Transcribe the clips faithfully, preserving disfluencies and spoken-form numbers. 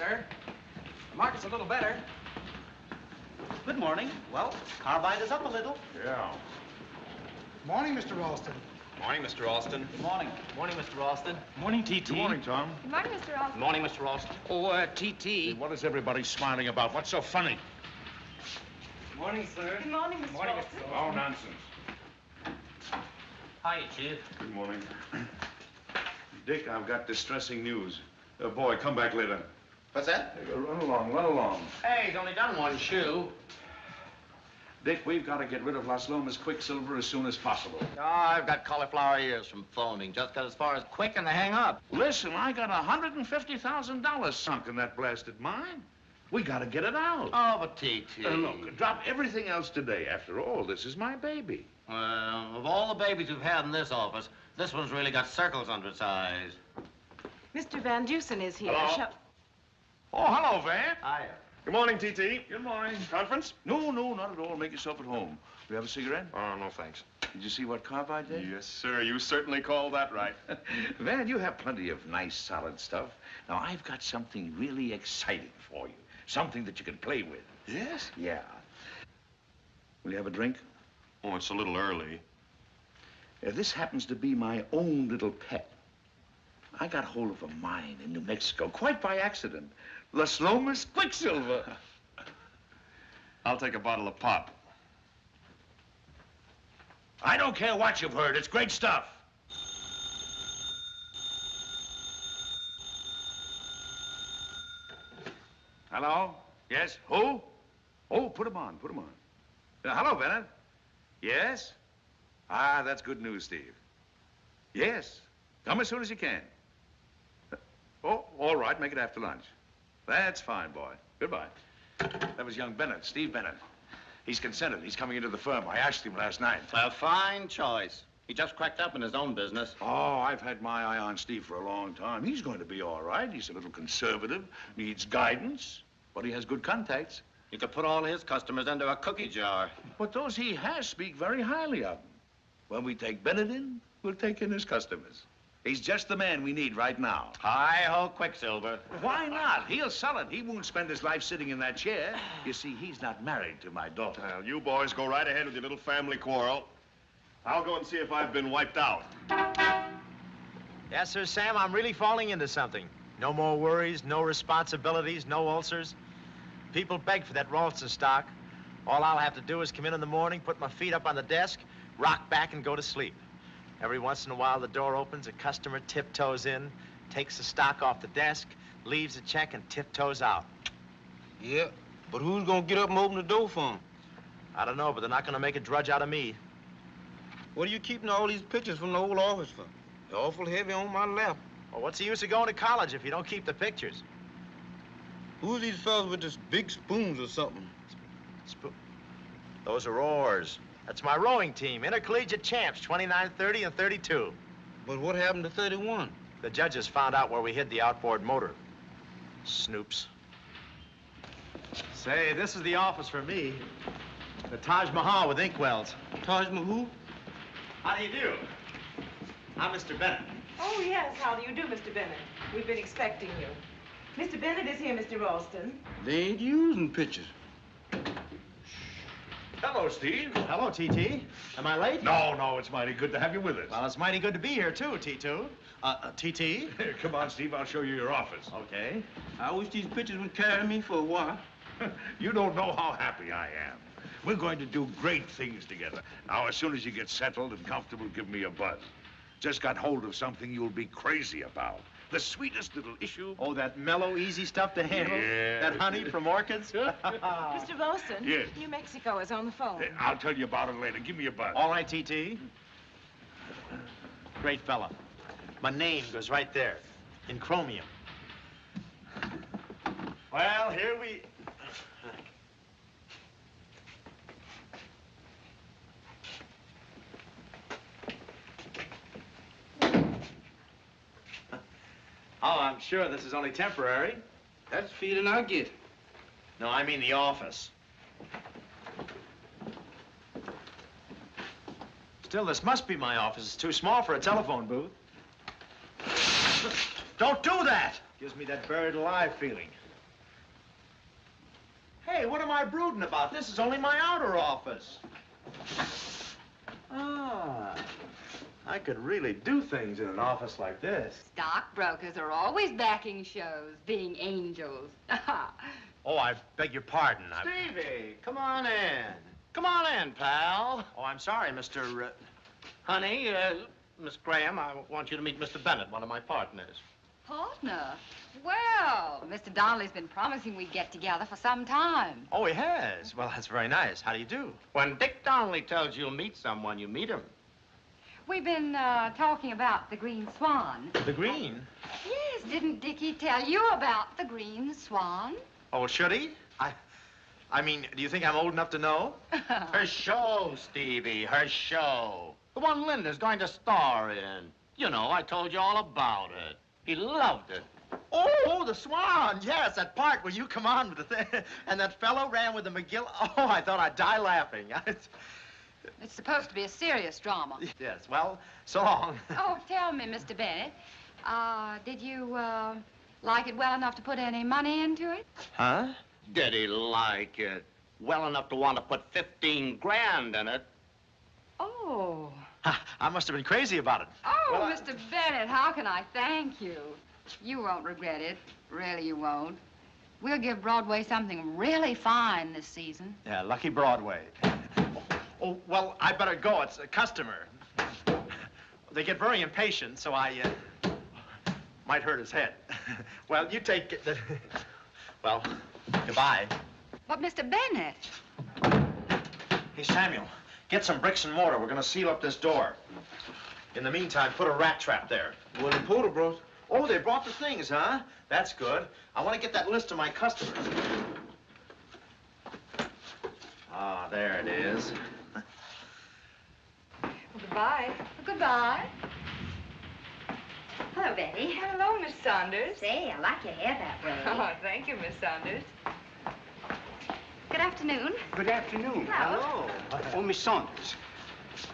morning, sir. The market's a little better. Good morning. Well, carbide is up a little. Yeah. Morning, Mister Ralston. Morning, Mister Ralston. Good morning. Morning, Mister Ralston. Morning, T T. Good morning, Tom. Good morning, Mister Ralston. Morning, Mister Ralston. Oh, uh, T T. Hey, what is everybody smiling about? What's so funny? Morning, sir. Good morning, Mister Morning, Ralston. Mister Ralston. Oh, nonsense. Hi, Chief. Good morning. Dick, I've got distressing news. Uh, boy, come back later. What's that? Hey, run along, run along. Hey, he's only done one shoe. Dick, we've got to get rid of Las Lomas Quicksilver as soon as possible. Oh, I've got cauliflower ears from phoning. Just got as far as quick and they hang up. Listen, I got one hundred fifty thousand dollars sunk in that blasted mine. We got to get it out. Oh, but T T. Uh, look, drop everything else today. After all, this is my baby. Well, of all the babies we've had in this office, this one's really got circles under its eyes. Mister Van Dusen is here. Hello. Shall... Oh, hello, Van. Hiya. Good morning, T T. Good morning. Conference? No, no, not at all. Make yourself at home. Do you have a cigarette? Oh, no, thanks. Did you see what carbide did? Yes, sir. You certainly called that right. Van, you have plenty of nice, solid stuff. Now, I've got something really exciting for you. Something that you can play with. Yes? Yeah. Will you have a drink? Oh, it's a little early. Uh, this happens to be my own little pet. I got hold of a mine in New Mexico, quite by accident. Las Lomas Quicksilver. I'll take a bottle of pop. I don't care what you've heard. It's great stuff. Hello? Yes? Who? Oh, put him on, put him on. Uh, hello, Bennett. Yes? Ah, that's good news, Steve. Yes. Come as soon as you can. Oh, all right, make it after lunch. That's fine, boy. Goodbye. That was young Bennett, Steve Bennett. He's consented. He's coming into the firm. I asked him last night. A fine choice. He just cracked up in his own business. Oh, I've had my eye on Steve for a long time. He's going to be all right. He's a little conservative, needs guidance, but he has good contacts. He could put all his customers into a cookie jar. But those he has speak very highly of him. When we take Bennett in, we'll take in his customers. He's just the man we need right now. Hi-ho, Quicksilver. Why not? He'll sell it. He won't spend his life sitting in that chair. You see, he's not married to my daughter. Well, you boys go right ahead with your little family quarrel. I'll go and see if I've been wiped out. Yes, sir, Sam, I'm really falling into something. No more worries, no responsibilities, no ulcers. People beg for that Ralston stock. All I'll have to do is come in in the morning, put my feet up on the desk, rock back and go to sleep. Every once in a while, the door opens, a customer tiptoes in, takes the stock off the desk, leaves a check, and tiptoes out. Yeah, but who's gonna get up and open the door for him? I don't know, but they're not gonna make a drudge out of me. What are you keeping all these pictures from the old office for? They're awful heavy on my lap. Well, what's the use of going to college if you don't keep the pictures? Who's these fellas with these big spoons or something? Sp- Those are oars. That's my rowing team, intercollegiate champs, twenty-nine, thirty, and thirty-two. But what happened to thirty-one? The judges found out where we hid the outboard motor. Snoops. Say, this is the office for me. The Taj Mahal with inkwells. Taj Mahal? How do you do? I'm Mister Bennett. Oh, yes, how do you do, Mister Bennett? We've been expecting you. Mister Bennett is here, Mister Ralston. They ain't using pictures. Hello, Steve. Hello, T T. Am I late? No, no, it's mighty good to have you with us. Well, it's mighty good to be here, too, T two. Uh, uh, T T. Come on, Steve, I'll show you your office. Okay. I wish these pictures would carry me for a while. You don't know how happy I am. We're going to do great things together. Now, as soon as you get settled and comfortable, give me a buzz. Just got hold of something you'll be crazy about. The sweetest little issue. Oh, that mellow, easy stuff to handle? Yeah. That honey from orchids? Mister Ralston, yes. New Mexico is on the phone. I'll tell you about it later. Give me a buzz. All right, T T. Great fella. My name goes right there, in chromium. Well, here we... Oh, I'm sure this is only temporary. That's the feeling I get. No, I mean the office. Still, this must be my office. It's too small for a telephone booth. Don't do that! Gives me that buried alive feeling. what am I brooding about? This is only my outer office. Ah, I could really do things in an office like this. Stockbrokers are always backing shows, being angels. Oh, I beg your pardon. Stevie, I... come on in. Come on in, pal. Oh, I'm sorry, Mister Uh... Honey, uh, Miss Graham, I want you to meet Mister Bennett, one of my partners. Partner? Well, Mister Donnelly's been promising we'd get together for some time. Oh, he has? Well, that's very nice. How do you do? When Dick Donnelly tells you you'll meet someone, you meet him. We've been uh, talking about the Green Swan. The Green? Yes, didn't Dickie tell you about the Green Swan? Oh, should he? I, I mean, do you think I'm old enough to know? Her show, Stevie, her show. The one Linda's going to star in. You know, I told you all about it. He loved it. Oh, oh, the Swan, yes, that part where you come on with the thing. And that fellow ran with the McGill. Oh, I thought I'd die laughing. It's supposed to be a serious drama. Yes, well, so long. Oh, tell me, Mister Bennett, uh, did you uh, like it well enough to put any money into it? Huh? Did he like it? Well enough to want to put fifteen grand in it. Oh. I must have been crazy about it. Oh, well, Mister I... Bennett, how can I thank you? You won't regret it. Really, you won't. We'll give Broadway something really fine this season. Yeah, lucky Broadway. Oh, oh well, I better go. It's a customer. They get very impatient, so I uh, might hurt his head. Well, you take it. Well, goodbye. But Mister Bennett. Hey, Samuel. Get some bricks and mortar. We're going to seal up this door. In the meantime, put a rat trap there. Well, the poodle bros. Oh, they brought the things, huh? That's good. I want to get that list of my customers. Ah, there it is. Well, goodbye. Well, goodbye. Hello, Betty. Hello, Miss Saunders. Say, I like your hair that way. Oh, thank you, Miss Saunders. Good afternoon. Good afternoon. Hello. Hello. Oh, Miss Saunders,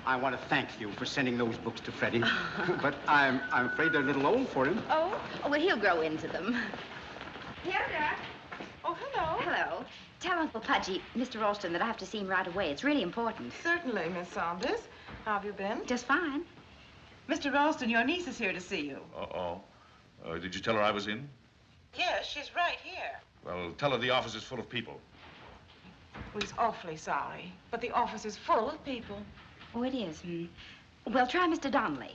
I want to thank you for sending those books to Freddie, but I'm I'm afraid they're a little old for him. Oh, oh well, he'll grow into them. Hilda. Oh, hello. Hello. Tell Uncle Pudgy, Mister Ralston, that I have to see him right away. It's really important. Certainly, Miss Saunders. How have you been? Just fine. Mister Ralston, your niece is here to see you. Uh-oh. Uh, did you tell her I was in? Yes, she's right here. Well, tell her the office is full of people. Well, he's awfully sorry, but the office is full of people. Oh, it is. Hmm. Well, try Mister Donnelly.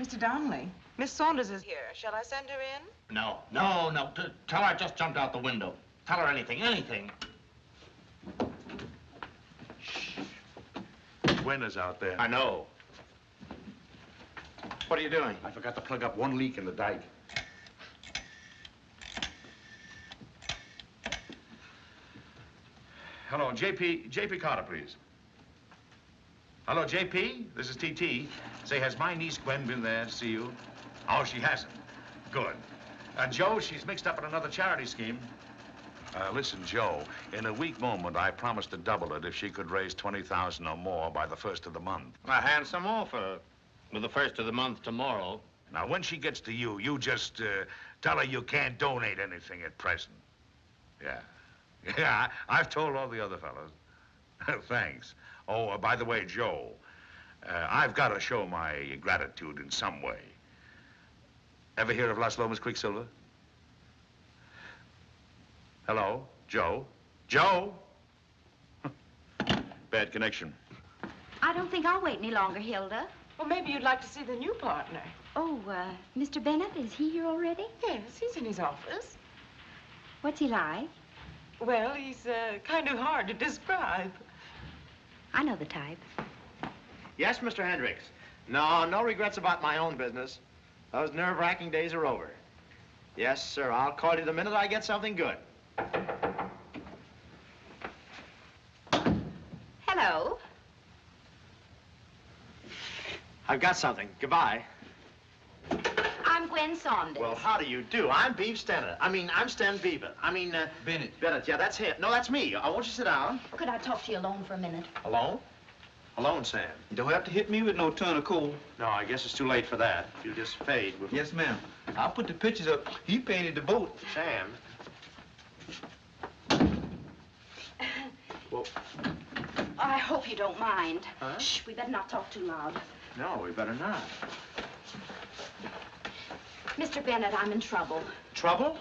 Mister Donnelly? Miss Saunders is here. Shall I send her in? No, no, no. T- tell her I just jumped out the window. Tell her anything, anything. Shh. Gwen is out there. I know. What are you doing? I forgot to plug up one leak in the dike. Hello, J P, J P Carter, please. Hello, J P, this is T T. Say, has my niece Gwen been there to see you? Oh, she hasn't. Good. Uh, Joe, she's mixed up in another charity scheme. Uh, listen, Joe, in a weak moment, I promised to double it if she could raise twenty thousand or more by the first of the month. A handsome offer with the first of the month tomorrow. Now, when she gets to you, you just uh, tell her you can't donate anything at present. Yeah. Yeah, I've told all the other fellows. Thanks. Oh, uh, by the way, Joe, uh, I've got to show my gratitude in some way. Ever hear of Las Lomas Quicksilver? Hello, Joe? Joe? Bad connection. I don't think I'll wait any longer, Hilda. Well, maybe you'd like to see the new partner. Oh, uh, Mister Bennett, is he here already? Yes, he's in his office. What's he like? Well, he's uh, kind of hard to describe. I know the type. Yes, Mister Hendricks. No, no regrets about my own business. Those nerve-wracking days are over. Yes, sir, I'll call you the minute I get something good. Hello. I've got something. Goodbye. I'm Gwen Saunders. Well, how do you do? I'm Beav Stennett. I mean, I'm Stan Beaver. I mean, uh... Bennett. Bennett, yeah, that's him. No, that's me. Uh, won't you sit down? Could I talk to you alone for a minute? Alone? Alone, Sam. You don't have to hit me with no ton of coal. No, I guess it's too late for that. You'll just fade with... Yes, ma'am. I'll put the pictures up. He painted the boat. Sam, Well, I hope you don't mind. Huh? Shh, we better not talk too loud. No, we better not. Mister Bennett, I'm in trouble. Trouble?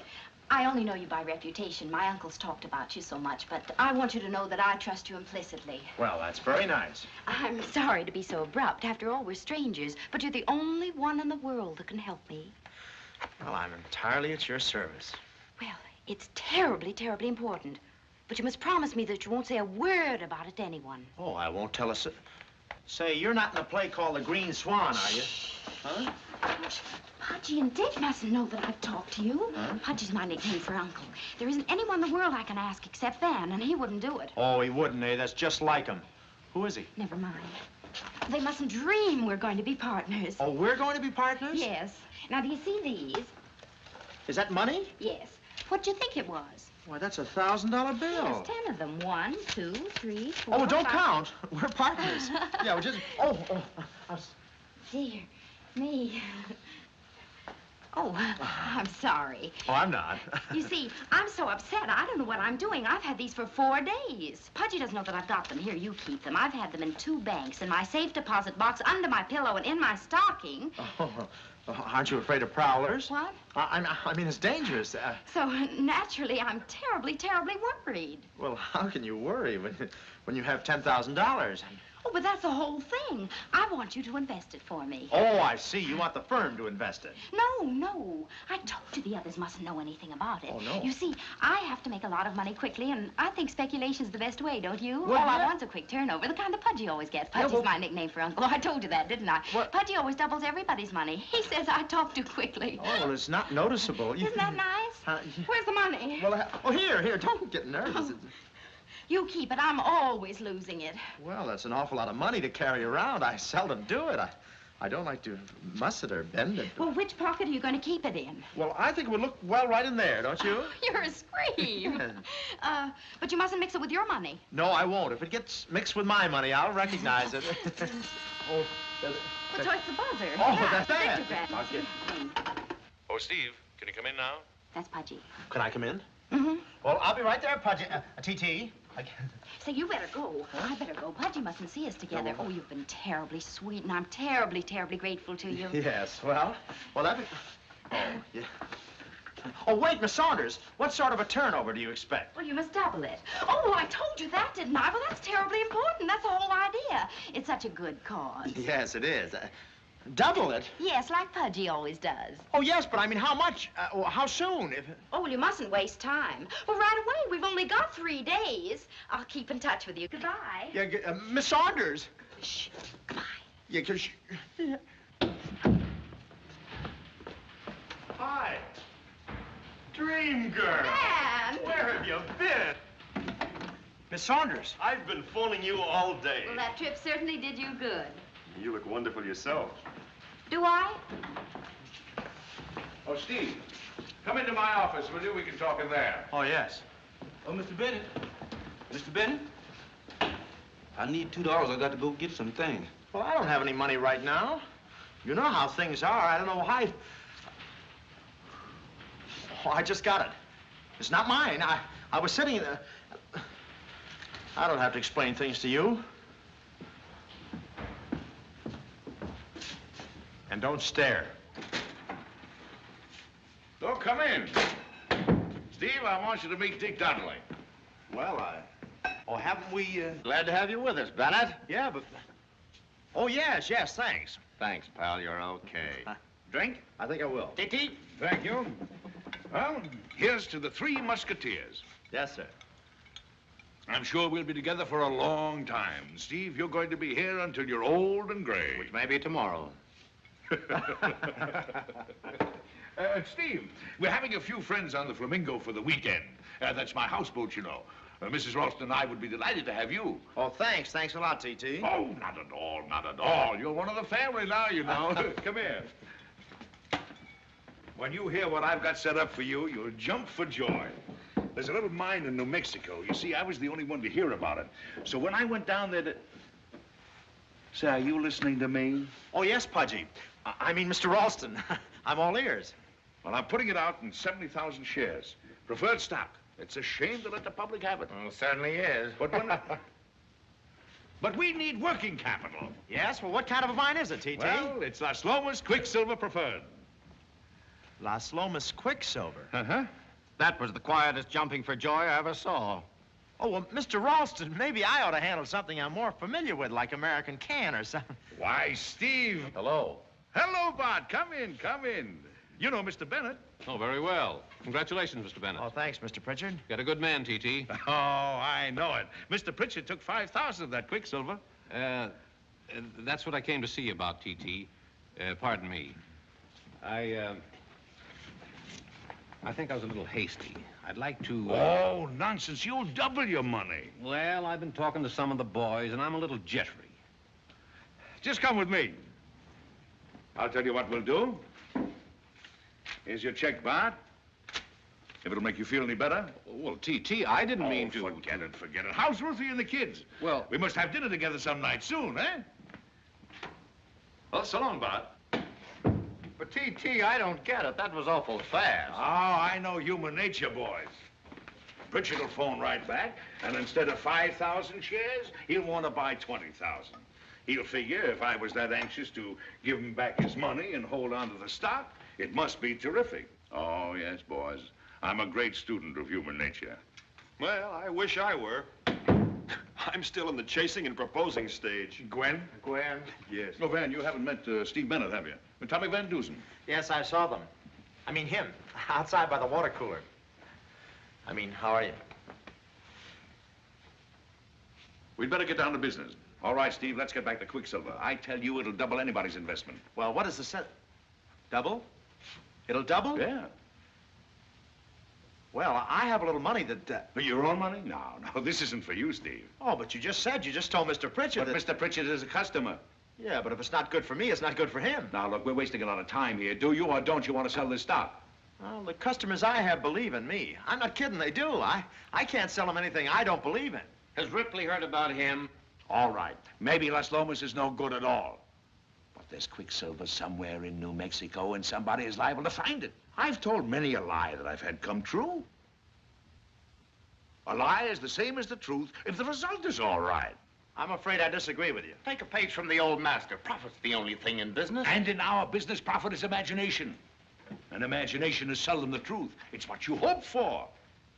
I only know you by reputation. My uncle's talked about you so much, but I want you to know that I trust you implicitly. Well, that's very nice. I'm sorry to be so abrupt. After all, we're strangers, but you're the only one in the world that can help me. Well, I'm entirely at your service. Well, it's terribly, terribly important. But you must promise me that you won't say a word about it to anyone. Oh, I won't tell us. Say, you're not in a play called The Green Swan, are you? Huh? Gosh, Pudgy and Dick mustn't know that I've talked to you. Huh? Pudgy's my nickname for Uncle. There isn't anyone in the world I can ask except Van, and he wouldn't do it. Oh, he wouldn't, eh? That's just like him. Who is he? Never mind. They mustn't dream we're going to be partners. Oh, we're going to be partners? Yes. Now, do you see these? Is that money? Yes. What do you think it was? Why, that's a thousand dollar bill. There's ten of them. One, two, three, four, Oh, don't five. count. We're partners. Yeah, we just... Oh, oh, oh. Dear me. Oh, I'm sorry. Oh, I'm not. You see, I'm so upset. I don't know what I'm doing. I've had these for four days. Pudgy doesn't know that I've got them. Here, you keep them. I've had them in two banks, in my safe deposit box, under my pillow, and in my stocking. Oh, aren't you afraid of prowlers? What? I, I, I mean, it's dangerous. Uh, so, naturally, I'm terribly, terribly worried. Well, how can you worry when, when you have ten thousand dollars? Oh, but that's the whole thing. I want you to invest it for me. Oh, I see. You want the firm to invest it. No, no. I told you the others mustn't know anything about it. Oh, no. You see, I have to make a lot of money quickly, and I think speculation's the best way, don't you? Well, All yeah. I want's a quick turnover, the kind that Pudgy always gets. Pudgy's yeah, well, my nickname for Uncle. Oh, I told you that, didn't I? What? Pudgy always doubles everybody's money. He says I talk too quickly. Oh, well, it's not noticeable. Isn't that nice? Uh, yeah. Where's the money? Well, uh, oh, here, here. Don't get nervous. Oh. You keep it. I'm always losing it. Well, that's an awful lot of money to carry around. I seldom do it. I, I don't like to muss it or bend it. Well, which pocket are you going to keep it in? Well, I think it would look well right in there, don't you? Oh, you're a scream. uh, but you mustn't mix it with your money. No, I won't. If it gets mixed with my money, I'll recognize it. Oh, well, it's the buzzer. Oh, yeah, that's that. Okay. Oh, Steve, can you come in now? That's Pudgy. Can I come in? Mm-hmm. Well, I'll be right there, Pudgy. Uh, T T. Say, you better go. Huh? I better go. Pudgy mustn't see us together. No. Oh, you've been terribly sweet, and I'm terribly, terribly grateful to you. Yes, well, well, that... Be... Oh, yeah. Oh, wait, Miss Saunders. What sort of a turnover do you expect? Well, you must double it. Oh, I told you that, didn't I? Well, that's terribly important. That's the whole idea. It's such a good cause. Yes, it is. Uh, double it? Yes, like Pudgy always does. Oh, yes, but I mean, how much? Uh, how soon? If... Oh, well, you mustn't waste time. Well, right away. We've only got three days. I'll keep in touch with you. Goodbye. Yeah, uh, Miss Saunders. Shh. Goodbye. Yeah, cause she... yeah. Hi. Dream girl. Man. Where have you been? Miss Saunders. I've been phoning you all day. Well, that trip certainly did you good. You look wonderful yourself. Do I? Oh, Steve, come into my office, will you? We can talk in there. Oh, yes. Oh, Mister Bennett. Mister Bennett? I need two dollars. I got to go get some things. Well, I don't have any money right now. You know how things are. I don't know why. Oh, I just got it. It's not mine. I, I was sitting in the... I don't have to explain things to you. And don't stare. Oh, come in. Steve, I want you to meet Dick Donnelly. Well, I... Oh, haven't we... Uh... Glad to have you with us, Bennett. Yeah, but... Oh, yes, yes, thanks. Thanks, pal, you're okay. Uh, drink? I think I will. T T? Thank you. Well, here's to the Three Musketeers. Yes, sir. I'm sure we'll be together for a long time. Steve, you're going to be here until you're old and gray. Which may be tomorrow. uh, Steve, we're having a few friends on the Flamingo for the weekend. Uh, that's my houseboat, you know. Uh, Missus Ralston and I would be delighted to have you. Oh, thanks. Thanks a lot, T T. Oh, not at all, not at all. You're one of the family now, you know. Come here. When you hear what I've got set up for you, you'll jump for joy. There's a little mine in New Mexico. You see, I was the only one to hear about it. So when I went down there to... Say, are you listening to me? Oh, yes, Pudgy. I mean, Mister Ralston. I'm all ears. Well, I'm putting it out in seventy thousand shares. Preferred stock. It's a shame to let the public have it. Well, it certainly is. But when... But we need working capital. Yes, well, what kind of a wine is it, T T? Well, it's Las Lomas Quicksilver Preferred. Las Lomas Quicksilver? Uh-huh. That was the quietest jumping for joy I ever saw. Oh, well, Mister Ralston, maybe I ought to handle something I'm more familiar with, like American Can or something. Why, Steve. Hello. Hello, Bart. Come in, come in. You know Mister Bennett. Oh, very well. Congratulations, Mister Bennett. Oh, thanks, Mister Pritchard. Got a good man, T T. Oh, I know it. Mister Pritchard took five thousand of that Quicksilver. Uh, uh, that's what I came to see you about, T T. Uh, pardon me. I, uh, I think I was a little hasty. I'd like to... Uh... Oh, nonsense. You'll double your money. Well, I've been talking to some of the boys, and I'm a little jittery. Just come with me. I'll tell you what we'll do. Here's your check, Bart. If it'll make you feel any better. Well, T T, I didn't oh, mean to... forget it, forget it. How's Ruthie and the kids? Well... We must have dinner together some night soon, eh? Well, so long, Bart. But, T T, I don't get it. That was awful fast. Oh, I know human nature, boys. Pritchard will phone right back, and instead of five thousand shares, he'll want to buy twenty thousand. He'll figure if I was that anxious to give him back his money and hold on to the stock, it must be terrific. Oh, yes, boys. I'm a great student of human nature. Well, I wish I were. I'm still in the chasing and proposing stage. Gwen? Gwen? Yes. No, Van, you haven't met uh, Steve Bennett, have you? And Tommy Van Dusen? Yes, I saw them. I mean him, outside by the water cooler. I mean, how are you? We'd better get down to business. All right, Steve, let's get back to Quicksilver. I tell you, it'll double anybody's investment. Well, what is the set? Double? It'll double? Yeah. Well, I have a little money that... Uh... But your own money? No, no, this isn't for you, Steve. Oh, but you just said, you just told Mister Pritchard But that... Mister Pritchard is a customer. Yeah, but if it's not good for me, it's not good for him. Now, look, we're wasting a lot of time here. Do you or don't you want to sell this stock? Well, the customers I have believe in me. I'm not kidding, they do. I, I can't sell them anything I don't believe in. Has Ripley heard about him? All right, maybe Las Lomas is no good at all. There's Quicksilver somewhere in New Mexico, and somebody is liable to find it. I've told many a lie that I've had come true. A lie is the same as the truth if the result is all right. I'm afraid I disagree with you. Take a page from the old master. Profit's the only thing in business. And in our business, profit is imagination. And imagination is seldom the truth. It's what you hope for.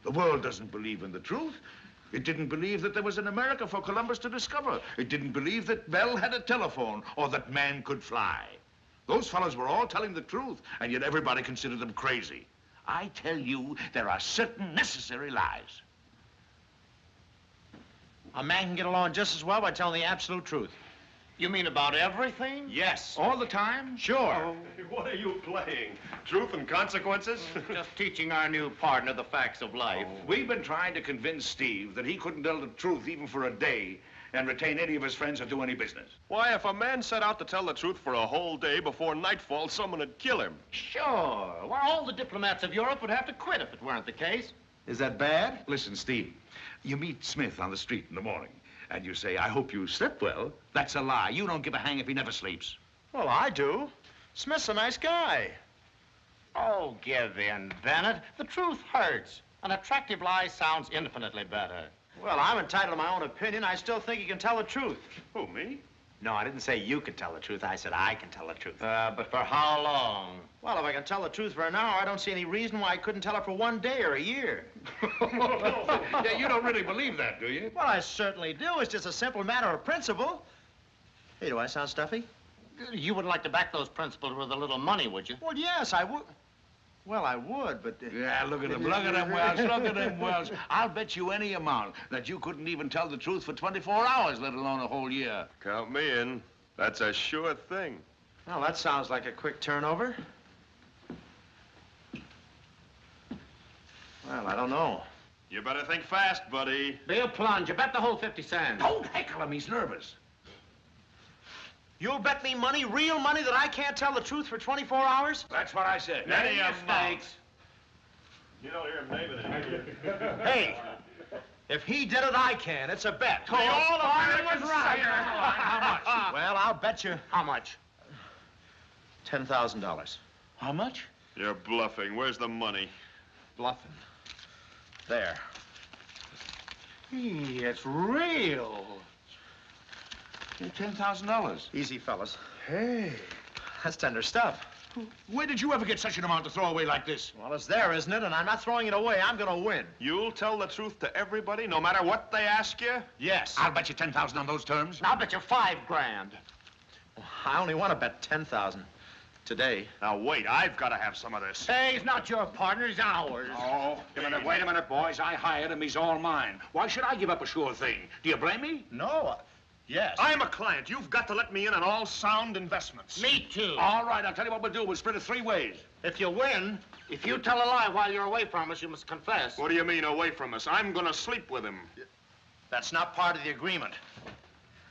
The world doesn't believe in the truth. It didn't believe that there was an America for Columbus to discover. It didn't believe that Bell had a telephone or that man could fly. Those fellows were all telling the truth, and yet everybody considered them crazy. I tell you, there are certain necessary lies. A man can get along just as well by telling the absolute truth. You mean about everything? Yes. All the time? Sure. Oh. What are you playing? Truth and consequences? Just teaching our new partner the facts of life. Oh. We've been trying to convince Steve that he couldn't tell the truth even for a day and retain any of his friends or do any business. Why, if a man set out to tell the truth for a whole day, before nightfall, someone would kill him. Sure. Well, all the diplomats of Europe would have to quit if it weren't the case. Is that bad? Listen, Steve, you meet Smith on the street in the morning. And you say, I hope you slept well. That's a lie. You don't give a hang if he never sleeps. Well, I do. Smith's a nice guy. Oh, give in, Bennett. The truth hurts. An attractive lie sounds infinitely better. Well, I'm entitled to my own opinion. I still think you can tell the truth. Who, me? No, I didn't say you can tell the truth. I said I can tell the truth. Uh, but for how long? Well, if I can tell the truth for an hour, I don't see any reason why I couldn't tell it for one day or a year. Yeah, you don't really believe that, do you? Well, I certainly do. It's just a simple matter of principle. Hey, do I sound stuffy? You wouldn't like to back those principles with a little money, would you? Well, yes, I would. Well, I would, but... Uh, yeah, look at him, look at him, Wells, look at him, Wells. I'll bet you any amount that you couldn't even tell the truth for twenty-four hours, let alone a whole year. Count me in. That's a sure thing. Well, that sounds like a quick turnover. Well, I don't know. You better think fast, buddy. Bill Plunge, you bet the whole fifty cents. Don't heckle him, he's nervous. You'll bet me money, real money, that I can't tell the truth for twenty-four hours? That's what I said. Any mistakes. You don't hear him naming it, do you? Hey, if he did it, I can. It's a bet. All I was right. How much? Well, I'll bet you. How much? ten thousand dollars. How much? You're bluffing. Where's the money? Bluffing. There. Hey, it's real. ten thousand dollars. Easy, fellas. Hey. That's tender stuff. Where did you ever get such an amount to throw away like this? Well, it's there, isn't it? And I'm not throwing it away. I'm going to win. You'll tell the truth to everybody, no matter what they ask you? Yes. I'll bet you ten thousand on those terms. And I'll bet you five grand. Well, I only want to bet ten thousand today. Now, wait. I've got to have some of this. Hey, he's not your partner. He's ours. Oh, wait a minute. Wait a minute, boys. I hired him. He's all mine. Why should I give up a sure thing? Do you blame me? No. Yes. I'm a client. You've got to let me in on all sound investments. Me too. All right, I'll tell you what we'll do. We'll split it three ways. If you win, if you tell a lie while you're away from us, you must confess. What do you mean, away from us? I'm going to sleep with him. That's not part of the agreement.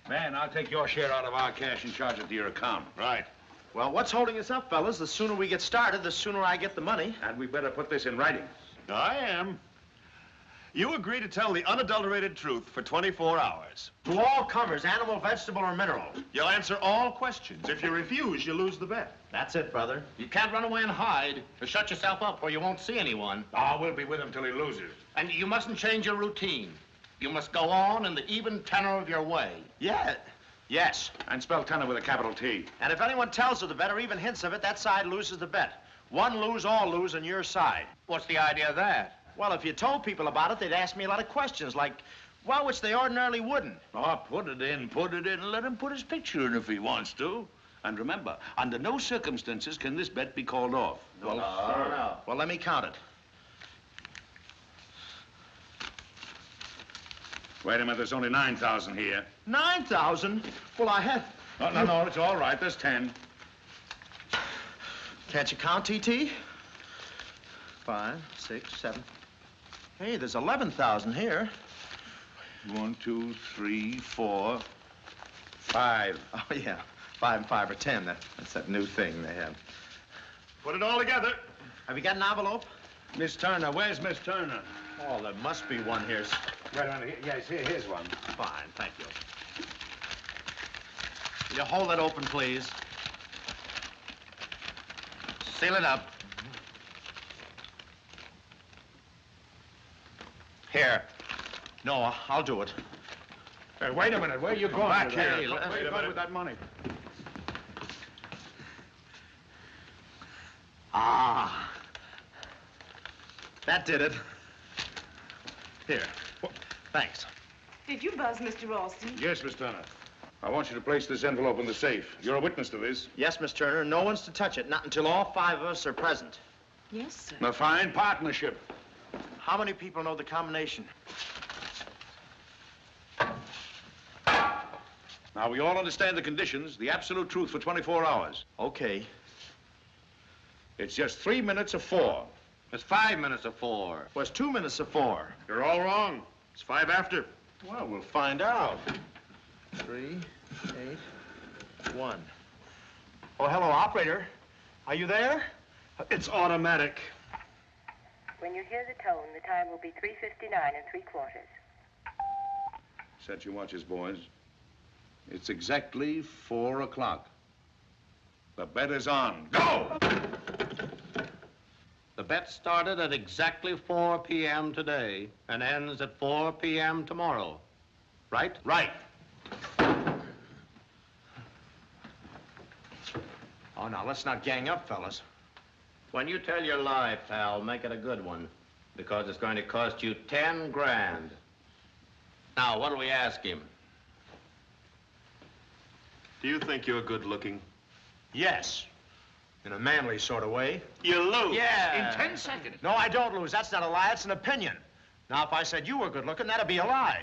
Man, I'll take your share out of our cash and charge it to your account. Right. Well, what's holding us up, fellas? The sooner we get started, the sooner I get the money. And we better put this in writing. I am. You agree to tell the unadulterated truth for twenty-four hours. To all comers, animal, vegetable, or mineral. You'll answer all questions. If you refuse, you lose the bet. That's it, brother. You can't run away and hide. Or shut yourself up, or you won't see anyone. Oh, we'll be with him till he loses. And you mustn't change your routine. You must go on in the even tenor of your way. Yeah. Yes. And spell tenor with a capital T. And if anyone tells of the bet or even hints of it, that side loses the bet. One lose, all lose on your side. What's the idea of that? Well, if you told people about it, they'd ask me a lot of questions, like, well, which they ordinarily wouldn't. Oh, put it in, put it in, and let him put his picture in if he wants to. And remember, under no circumstances can this bet be called off. No, well, no, no. Well, let me count it. Wait a minute, there's only nine thousand here. nine thousand? Well, I had... Oh, no, no, it's all right, there's ten. Can't you count, T T? Five, six, seven... Hey, there's eleven thousand here. One, two, three, four, five. Oh, yeah. Five and five or ten. That, that's that new thing they have. Put it all together. Have you got an envelope? Miss Turner. Where's Miss Turner? Oh, there must be one here. Right on here. Yes, here, here's one. Fine. Thank you. Will you hold that open, please? Seal it up. Here. No, I'll do it. Hey, wait a minute. Where are you going? Back here. Hey, where are you going with that money? Ah. That did it. Here. Thanks. Did you buzz, Mister Ralston? Yes, Miss Turner. I want you to place this envelope in the safe. You're a witness to this. Yes, Miss Turner. No one's to touch it. Not until all five of us are present. Yes, sir. A fine partnership. How many people know the combination? Now, we all understand the conditions, the absolute truth for twenty-four hours. Okay. It's just three minutes of four. It's five minutes of four. Well, it's two minutes of four. You're all wrong. It's five after. Well, we'll find out. Three, eight, one. Oh, hello, operator. Are you there? It's automatic. When you hear the tone, the time will be three fifty-nine and three quarters. Set your watches, boys. It's exactly four o'clock. The bet is on. Go! The bet started at exactly four P M today and ends at four P M tomorrow. Right? Right. Oh, now, let's not gang up, fellas. When you tell your lie, pal, make it a good one, because it's going to cost you ten grand. Now, what'll we ask him? Do you think you're good looking? Yes. In a manly sort of way. You lose. Yeah. In ten seconds. No, I don't lose. That's not a lie. That's an opinion. Now, if I said you were good looking, that'd be a lie.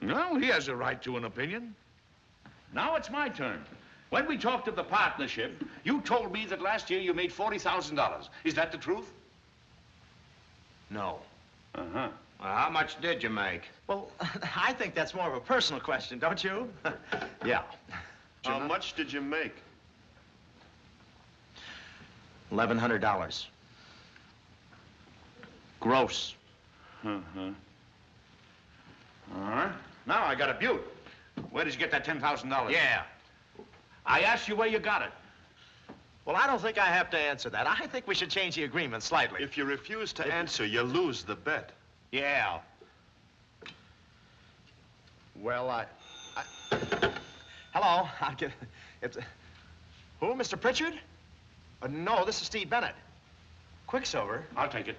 No, he has a right to an opinion. Now it's my turn. When we talked of the partnership, you told me that last year you made forty thousand dollars. Is that the truth? No. Uh-huh. Well, how much did you make? Well, I think that's more of a personal question, don't you? Yeah. How much did you make? eleven hundred dollars. Gross. Uh-huh. Uh-huh. Now I got a beaut. Where did you get that ten thousand dollars? Yeah. I asked you where you got it. Well, I don't think I have to answer that. I think we should change the agreement slightly. If you refuse to answer, you lose the bet. Yeah. Well, I... I... Hello. I'll get... It's... Who, Mister Pritchard? Uh, no, this is Steve Bennett. Quicksilver. I'll take it.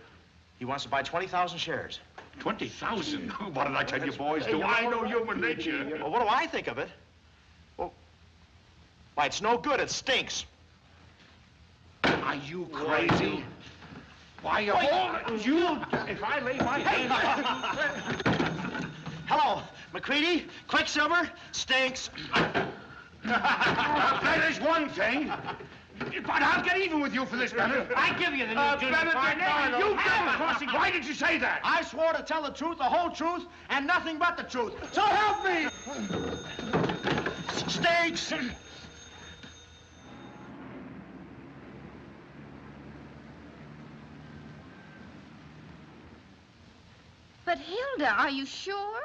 He wants to buy twenty thousand shares. twenty thousand? What did I tell you boys? Do I know human nature? Well, what do I think of it? Well, why, it's no good. It stinks. Are you crazy? Why, you... Wait, you... If I lay my hand... Hello, McCready, Quicksilver, stinks. Now, that is one thing. But I'll get even with you for this, Bennett. I give you the new... Uh, Bennett, Bennett, you crossing. Why did you say that? I swore to tell the truth, the whole truth, and nothing but the truth. So help me! Stinks! But, Hilda, are you sure?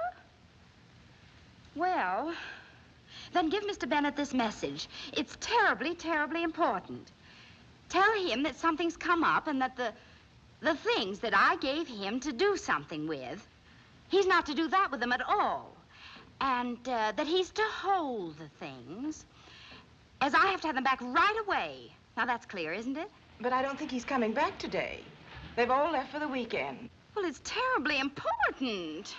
Well... Then give Mister Bennett this message. It's terribly, terribly important. Tell him that something's come up and that the, the things that I gave him to do something with, he's not to do that with them at all. And uh, that he's to hold the things, as I have to have them back right away. Now, that's clear, isn't it? But I don't think he's coming back today. They've all left for the weekend. Well, it's terribly important.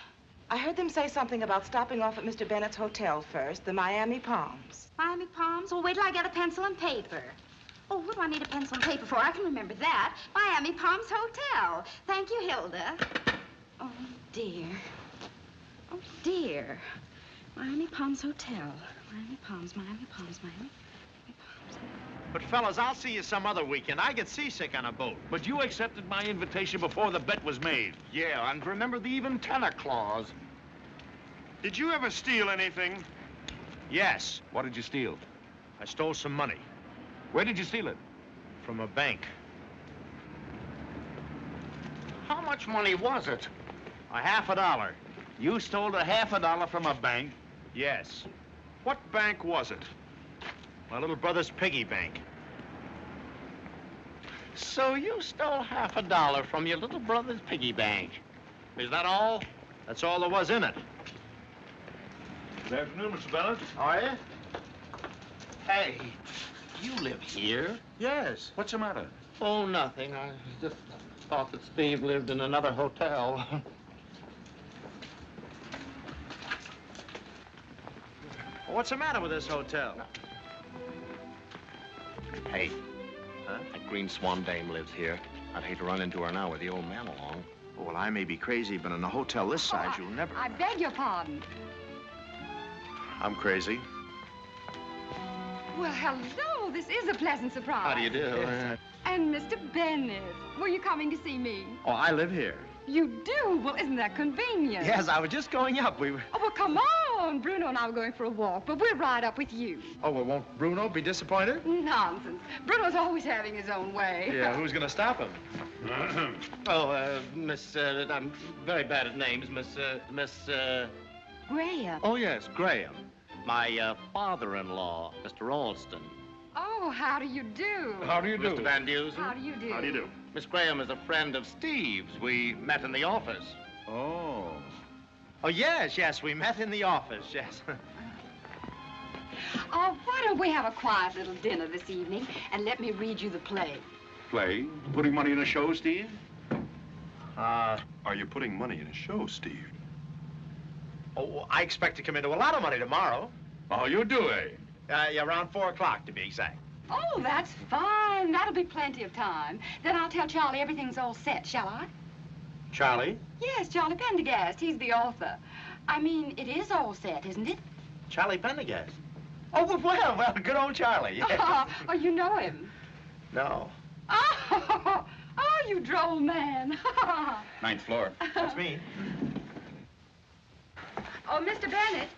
I heard them say something about stopping off at Mister Bennett's hotel first, the Miami Palms. Miami Palms? Oh, wait till I get a pencil and paper. Oh, what do I need a pencil and paper for? I can remember that. Miami Palms Hotel. Thank you, Hilda. Oh, dear. Oh, dear. Miami Palms Hotel. Miami Palms, Miami Palms, Miami, Miami Palms. But, fellas, I'll see you some other weekend. I get seasick on a boat. But you accepted my invitation before the bet was made. Yeah, and remember the even tenor clause. Did you ever steal anything? Yes. What did you steal? I stole some money. Where did you steal it? From a bank. How much money was it? A half a dollar. You stole a half a dollar from a bank? Yes. What bank was it? My little brother's piggy bank. So you stole half a dollar from your little brother's piggy bank. Is that all? That's all there was in it. Good afternoon, Mister Bennett. How are you? Hey, you live here? Yes. What's the matter? Oh, nothing. I just thought that Steve lived in another hotel. Well, what's the matter with this hotel? No. Hey, huh? That Green Swan dame lives here. I'd hate to run into her now with the old man along. Oh, well, I may be crazy, but in a hotel this size, oh, you'll never... I beg your pardon. I'm crazy. Well, hello. This is a pleasant surprise. How do you do? Yes. And Mister Bennett, were you coming to see me? Oh, I live here. You do? Well, isn't that convenient? Yes, I was just going up. We were... Oh, well, come on. Bruno and I were going for a walk, but we're right up with you. Oh, well, won't Bruno be disappointed? Nonsense. Bruno's always having his own way. Yeah, who's going to stop him? oh, uh, Miss, uh, I'm very bad at names, Miss, uh, Miss, uh... Graham. Oh, yes, Graham. My, uh, father-in-law, Mister Ralston. Oh, how do you do? How do you do? Mister Van Dusen. How do you do? How do you do? Miss Graham is a friend of Steve's. We met in the office. Oh. Oh, yes, yes, we met in the office, yes. Oh, why don't we have a quiet little dinner this evening and let me read you the play. Play? Putting money in a show, Steve? Uh... Are you putting money in a show, Steve? Oh, I expect to come into a lot of money tomorrow. Oh, you do, eh? Uh, yeah, around four o'clock, to be exact. Oh, that's fine. That'll be plenty of time. Then I'll tell Charlie everything's all set, shall I? Charlie? Yes, Charlie Pendergast. He's the author. I mean, it is all set, isn't it? Charlie Pendergast? Oh, well, well, well good old Charlie. Yeah. Oh, oh, you know him? No. Oh, oh you droll man. Ninth floor. That's me. Oh, Mister Bennett.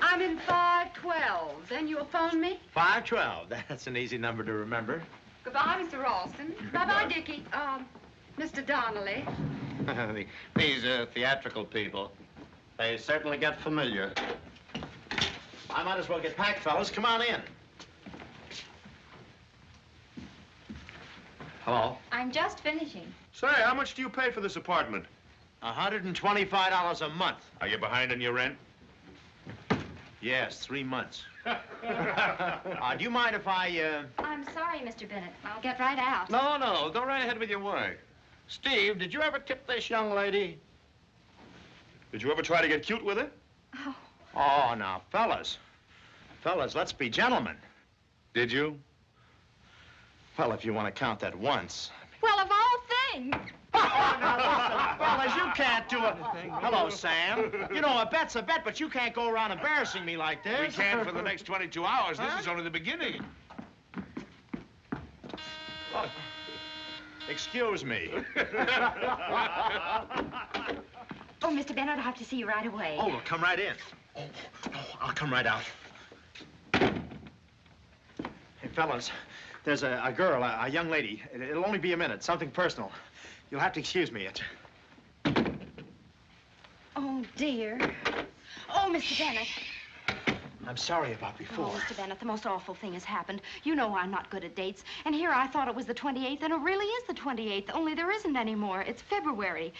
I'm in five twelve. Then you'll phone me? five twelve. That's an easy number to remember. Goodbye, Mister Ralston. Bye-bye, Dickie. Um, Mister Donnelly. These uh, theatrical people, they certainly get familiar. I might as well get packed, fellas. Come on in. Hello? I'm just finishing. Say, how much do you pay for this apartment? one hundred twenty-five dollars a month. Are you behind on your rent? Yes, three months. uh, do you mind if I, uh... I'm sorry, Mister Bennett. I'll get right out. No, no, go right ahead with your work. Steve, did you ever tip this young lady? Did you ever try to get cute with her? Oh. Oh, now, fellas. Fellas, let's be gentlemen. Did you? Well, if you want to count that once. Well, of all things. Oh, now, listen, fellas, you can't do a... Hello, Sam. You know, a bet's a bet, but you can't go around embarrassing me like this. We can't for the next twenty-two hours. Huh? This is only the beginning. Oh. Excuse me. Oh, Mister Bennett, I'll have to see you right away. Oh, well, come right in. Oh, no, I'll come right out. Hey, fellas, there's a, a girl, a, a young lady. It, it'll only be a minute, something personal. You'll have to excuse me it. Oh, dear. Oh, Mister Bennett. I'm sorry about before. Oh, Mister Bennett, the most awful thing has happened. You know I'm not good at dates. And here I thought it was the twenty-eighth, and it really is the twenty-eighth, only there isn't any more. It's February.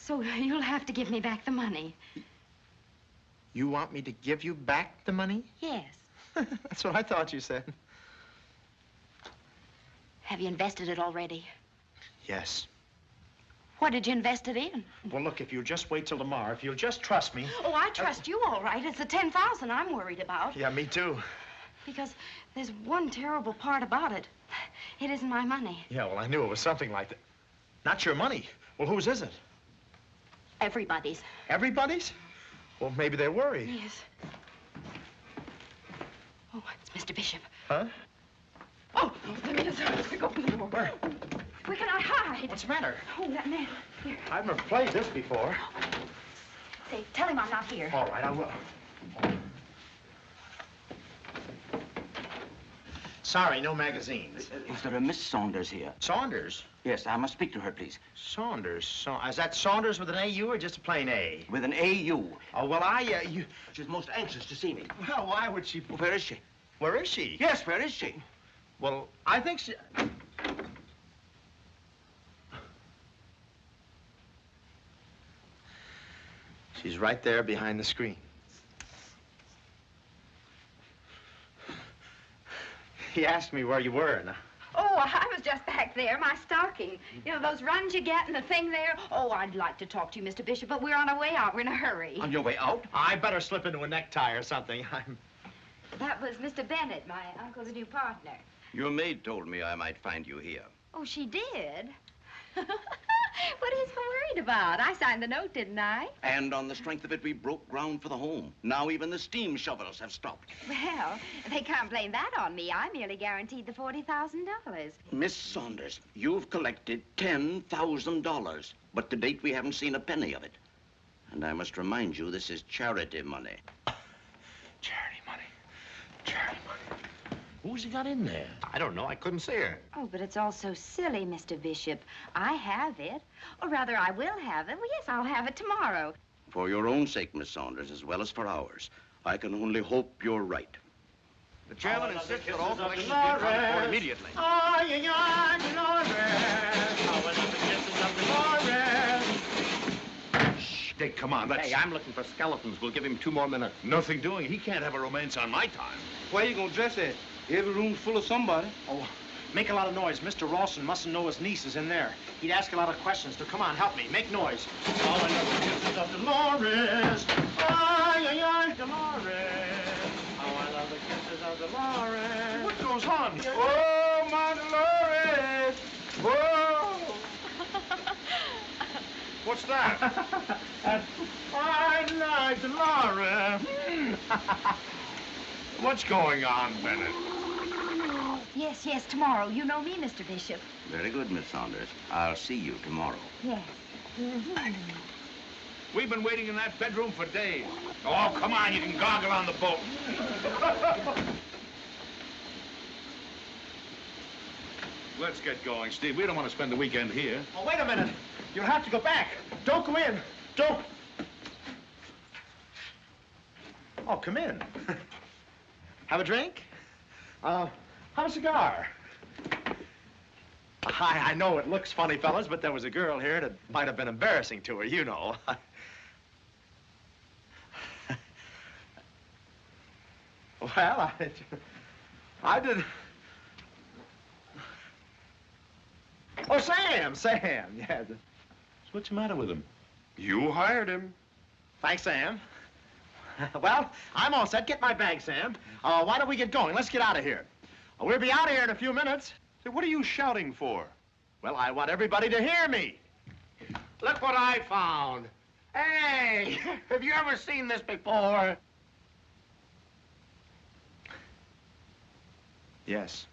So you'll have to give me back the money. You want me to give you back the money? Yes. That's what I thought you said. Have you invested it already? Yes. What did you invest it in? Well, look, if you'll just wait till tomorrow, if you'll just trust me... Oh, I trust uh, you all right. It's the ten thousand I'm worried about. Yeah, me too. Because there's one terrible part about it. It isn't my money. Yeah, well, I knew it was something like that. Not your money. Well, whose is it? Everybody's. Everybody's? Well, maybe they're worried. Yes. Oh, it's Mister Bishop. Huh? Oh, the minutes are open the door. Where? Where can I hide? What's the matter? Oh, that man. Here. I've never played this before. Say, tell him I'm not here. All right, I will. Sorry, no magazines. Is there a Miss Saunders here? Saunders? Yes, I must speak to her, please. Saunders? So, is that Saunders with an A U or just a plain A? With an A U. Oh, well, I, uh, you... She's most anxious to see me. Well, why would she... Well, where is she? Where is she? Yes, where is she? Well, I think she... She's right there behind the screen. He asked me where you were, and I... Oh, I was just back there, my stocking. You know, those runs you get and the thing there. Oh, I'd like to talk to you, Mister Bishop, but we're on our way out. We're in a hurry. On your way out? I better slip into a necktie or something. I'm... That was Mister Bennett, my uncle's new partner. Your maid told me I might find you here. Oh, she did? What is so worried about? I signed the note, didn't I? And on the strength of it, we broke ground for the home. Now even the steam shovels have stopped. Well, they can't blame that on me. I merely guaranteed the forty thousand dollars. Miss Saunders, you've collected ten thousand dollars, but to date we haven't seen a penny of it. And I must remind you, this is charity money. Charity money. Charity money. Who's he got in there? I don't know. I couldn't see her. Oh, but it's all so silly, Mister Bishop. I have it. Or rather, I will have it. Well, yes, I'll have it tomorrow. For your own sake, Miss Saunders, as well as for ours. I can only hope you're right. The chairman insists that all collections be accounted for immediately. Oh, you yawn, Norris. Shh, Dick, come on. Let's... Hey, I'm looking for skeletons. We'll give him two more minutes. Nothing doing. He can't have a romance on my time. Where are you going to dress it? Every room's full of somebody. Oh, make a lot of noise. Mister Rawson mustn't know his niece is in there. He'd ask a lot of questions, so come on, help me. Make noise. All I know is kisses of Dolores. Ay, ay, ay, Dolores. Oh, I love the kisses of Dolores. What goes on? Oh, my Dolores. Whoa. What's that? I like Dolores. What's going on, Bennett? Yes, yes, tomorrow. You know me, Mister Bishop. Very good, Miss Saunders. I'll see you tomorrow. Yes. Mm-hmm. We've been waiting in that bedroom for days. Oh, come on, you can goggle on the boat. Let's get going, Steve. We don't want to spend the weekend here. Oh, wait a minute. You'll have to go back. Don't go in. Don't. Oh, come in. Have a drink? Uh, have a cigar. I, I know it looks funny, fellas, but there was a girl here that might have been embarrassing to her, you know. Well, I... I did... Oh, Sam, Sam, yeah. So what's the matter with him? You hired him. Thanks, Sam. Well, I'm all set. Get my bag, Sam. Uh, why don't we get going? Let's get out of here. We'll be out of here in a few minutes. So what are you shouting for? Well, I want everybody to hear me. Look what I found. Hey, have you ever seen this before? Yes.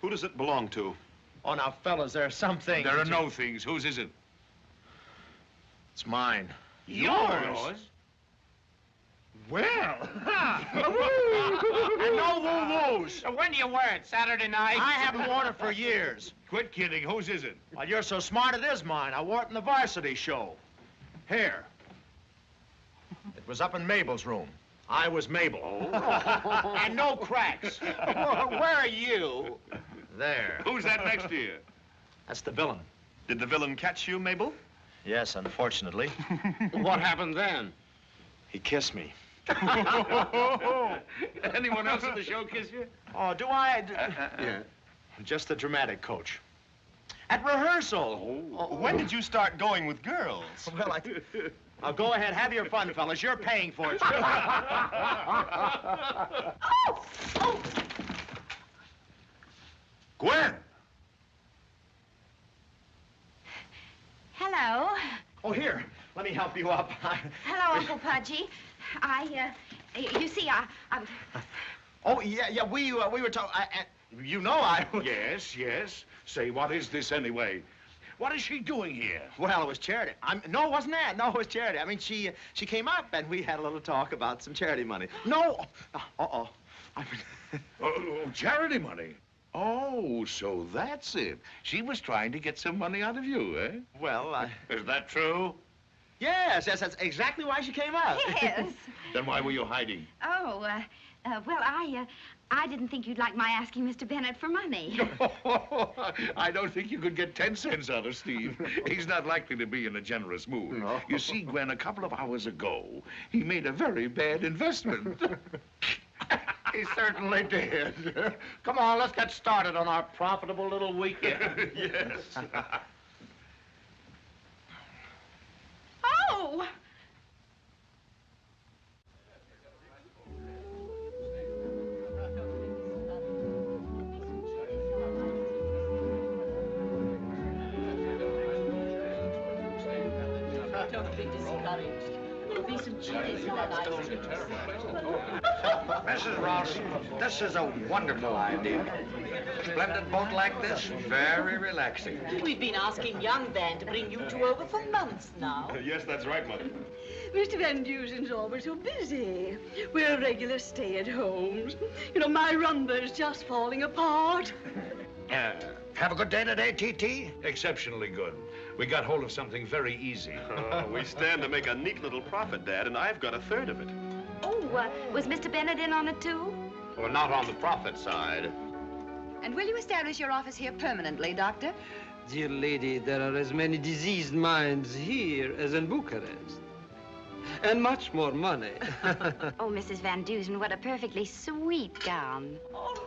Who does it belong to? Oh, now, fellas, there are some things... There are no things. Whose is it? It's mine. Yours? Yours? Well, and no woo-woos. So when do you wear it? Saturday night? I haven't worn it for years. Quit kidding. Whose is it? Well, you're so smart, it is mine. I wore it in the varsity show. Here. It was up in Mabel's room. I was Mabel. Oh. And no cracks. Where are you? There. Who's that next to you? That's the villain. Did the villain catch you, Mabel? Yes, unfortunately. What happened then? He kissed me. Anyone else at the show kiss you? Oh, do I? Uh, uh, yeah. Just the dramatic coach. At rehearsal. Oh. Oh. When did you start going with girls? Well, I... Now, go ahead. Have your fun, fellas. You're paying for it. Oh! Oh! Gwen! Hello. Oh, here. Let me help you up. Hello, Uncle Pudgy. I, uh, you see, I, I'm... Oh, yeah, yeah, we, uh, we were talking... Uh, uh, you know I... Yes, yes. Say, what is this anyway? What is she doing here? Well, it was charity. I'm, no, it wasn't that. No, it was charity. I mean, she, uh, she came up and we had a little talk about some charity money. No! Uh-oh. I mean... oh, oh, charity money? Oh, so that's it. She was trying to get some money out of you, eh? Well, I... Is that true? Yes, yes, that's exactly why she came out. Yes. Then why were you hiding? Oh, uh, uh, well, I, uh, I didn't think you'd like my asking Mister Bennett for money. I don't think you could get ten cents out of Steve. He's not likely to be in a generous mood. No. You see, Gwen, a couple of hours ago, he made a very bad investment. He certainly did. Come on, let's get started on our profitable little weekend. Yes. Oh! Don't be discouraged. Missus Ralston, this is a wonderful idea. Splendid boat like this, very relaxing. We've been asking young Van to bring you two over for months now. Yes, that's right, Mother. Mister Van Dusen's always so busy. We're regular stay-at-homes. You know, my rumba's just falling apart. Uh, have a good day today, T T? Exceptionally good. We got hold of something very easy. Oh, we stand to make a neat little profit, Dad, and I've got a third of it. Oh, uh, was Mister Bennett in on it, too? Well, not on the profit side. And will you establish your office here permanently, Doctor? Dear lady, there are as many diseased minds here as in Bucharest. And much more money. Oh, Missus Van Dusen, what a perfectly sweet gown. Oh,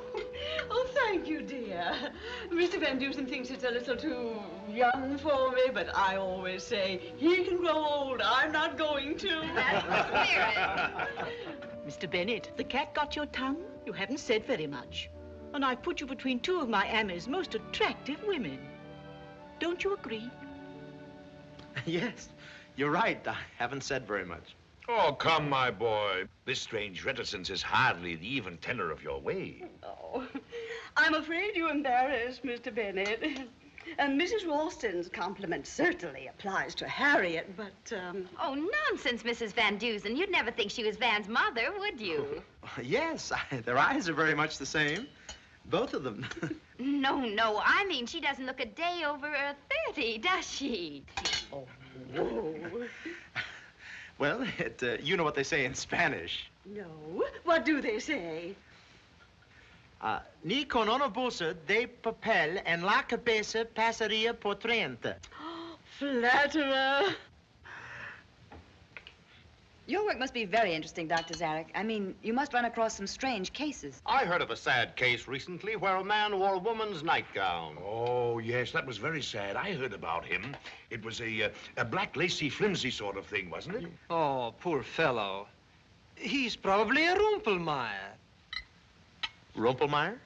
oh, thank you, dear. Mister Van Dusen thinks it's a little too young for me, but I always say, he can grow old, I'm not going to. That's the spirit. Mister Bennett, the cat got your tongue? You haven't said very much. And I've put you between two of Miami's most attractive women. Don't you agree? Yes. You're right. I haven't said very much. Oh, come, my boy. This strange reticence is hardly the even tenor of your way. Oh, I'm afraid you embarrass Mister Bennett. And Missus Ralston's compliment certainly applies to Harriet, but, um... Oh, nonsense, Missus Van Dusen. You'd never think she was Van's mother, would you? Oh, yes, I, their eyes are very much the same. Both of them. No, no, I mean, she doesn't look a day over uh, thirty, does she? Oh. Whoa. Well, it, uh, you know what they say in Spanish. No. What do they say? Ni con una bolsa de papel en la cabeza pasaría por treinta. Flatterer. Your work must be very interesting, Doctor Zarek. I mean, you must run across some strange cases. I heard of a sad case recently where a man wore a woman's nightgown. Oh, yes, that was very sad. I heard about him. It was a, uh, a black, lacy, flimsy sort of thing, wasn't it? Oh, poor fellow. He's probably a Rumpelmeyer. Rumpelmeyer?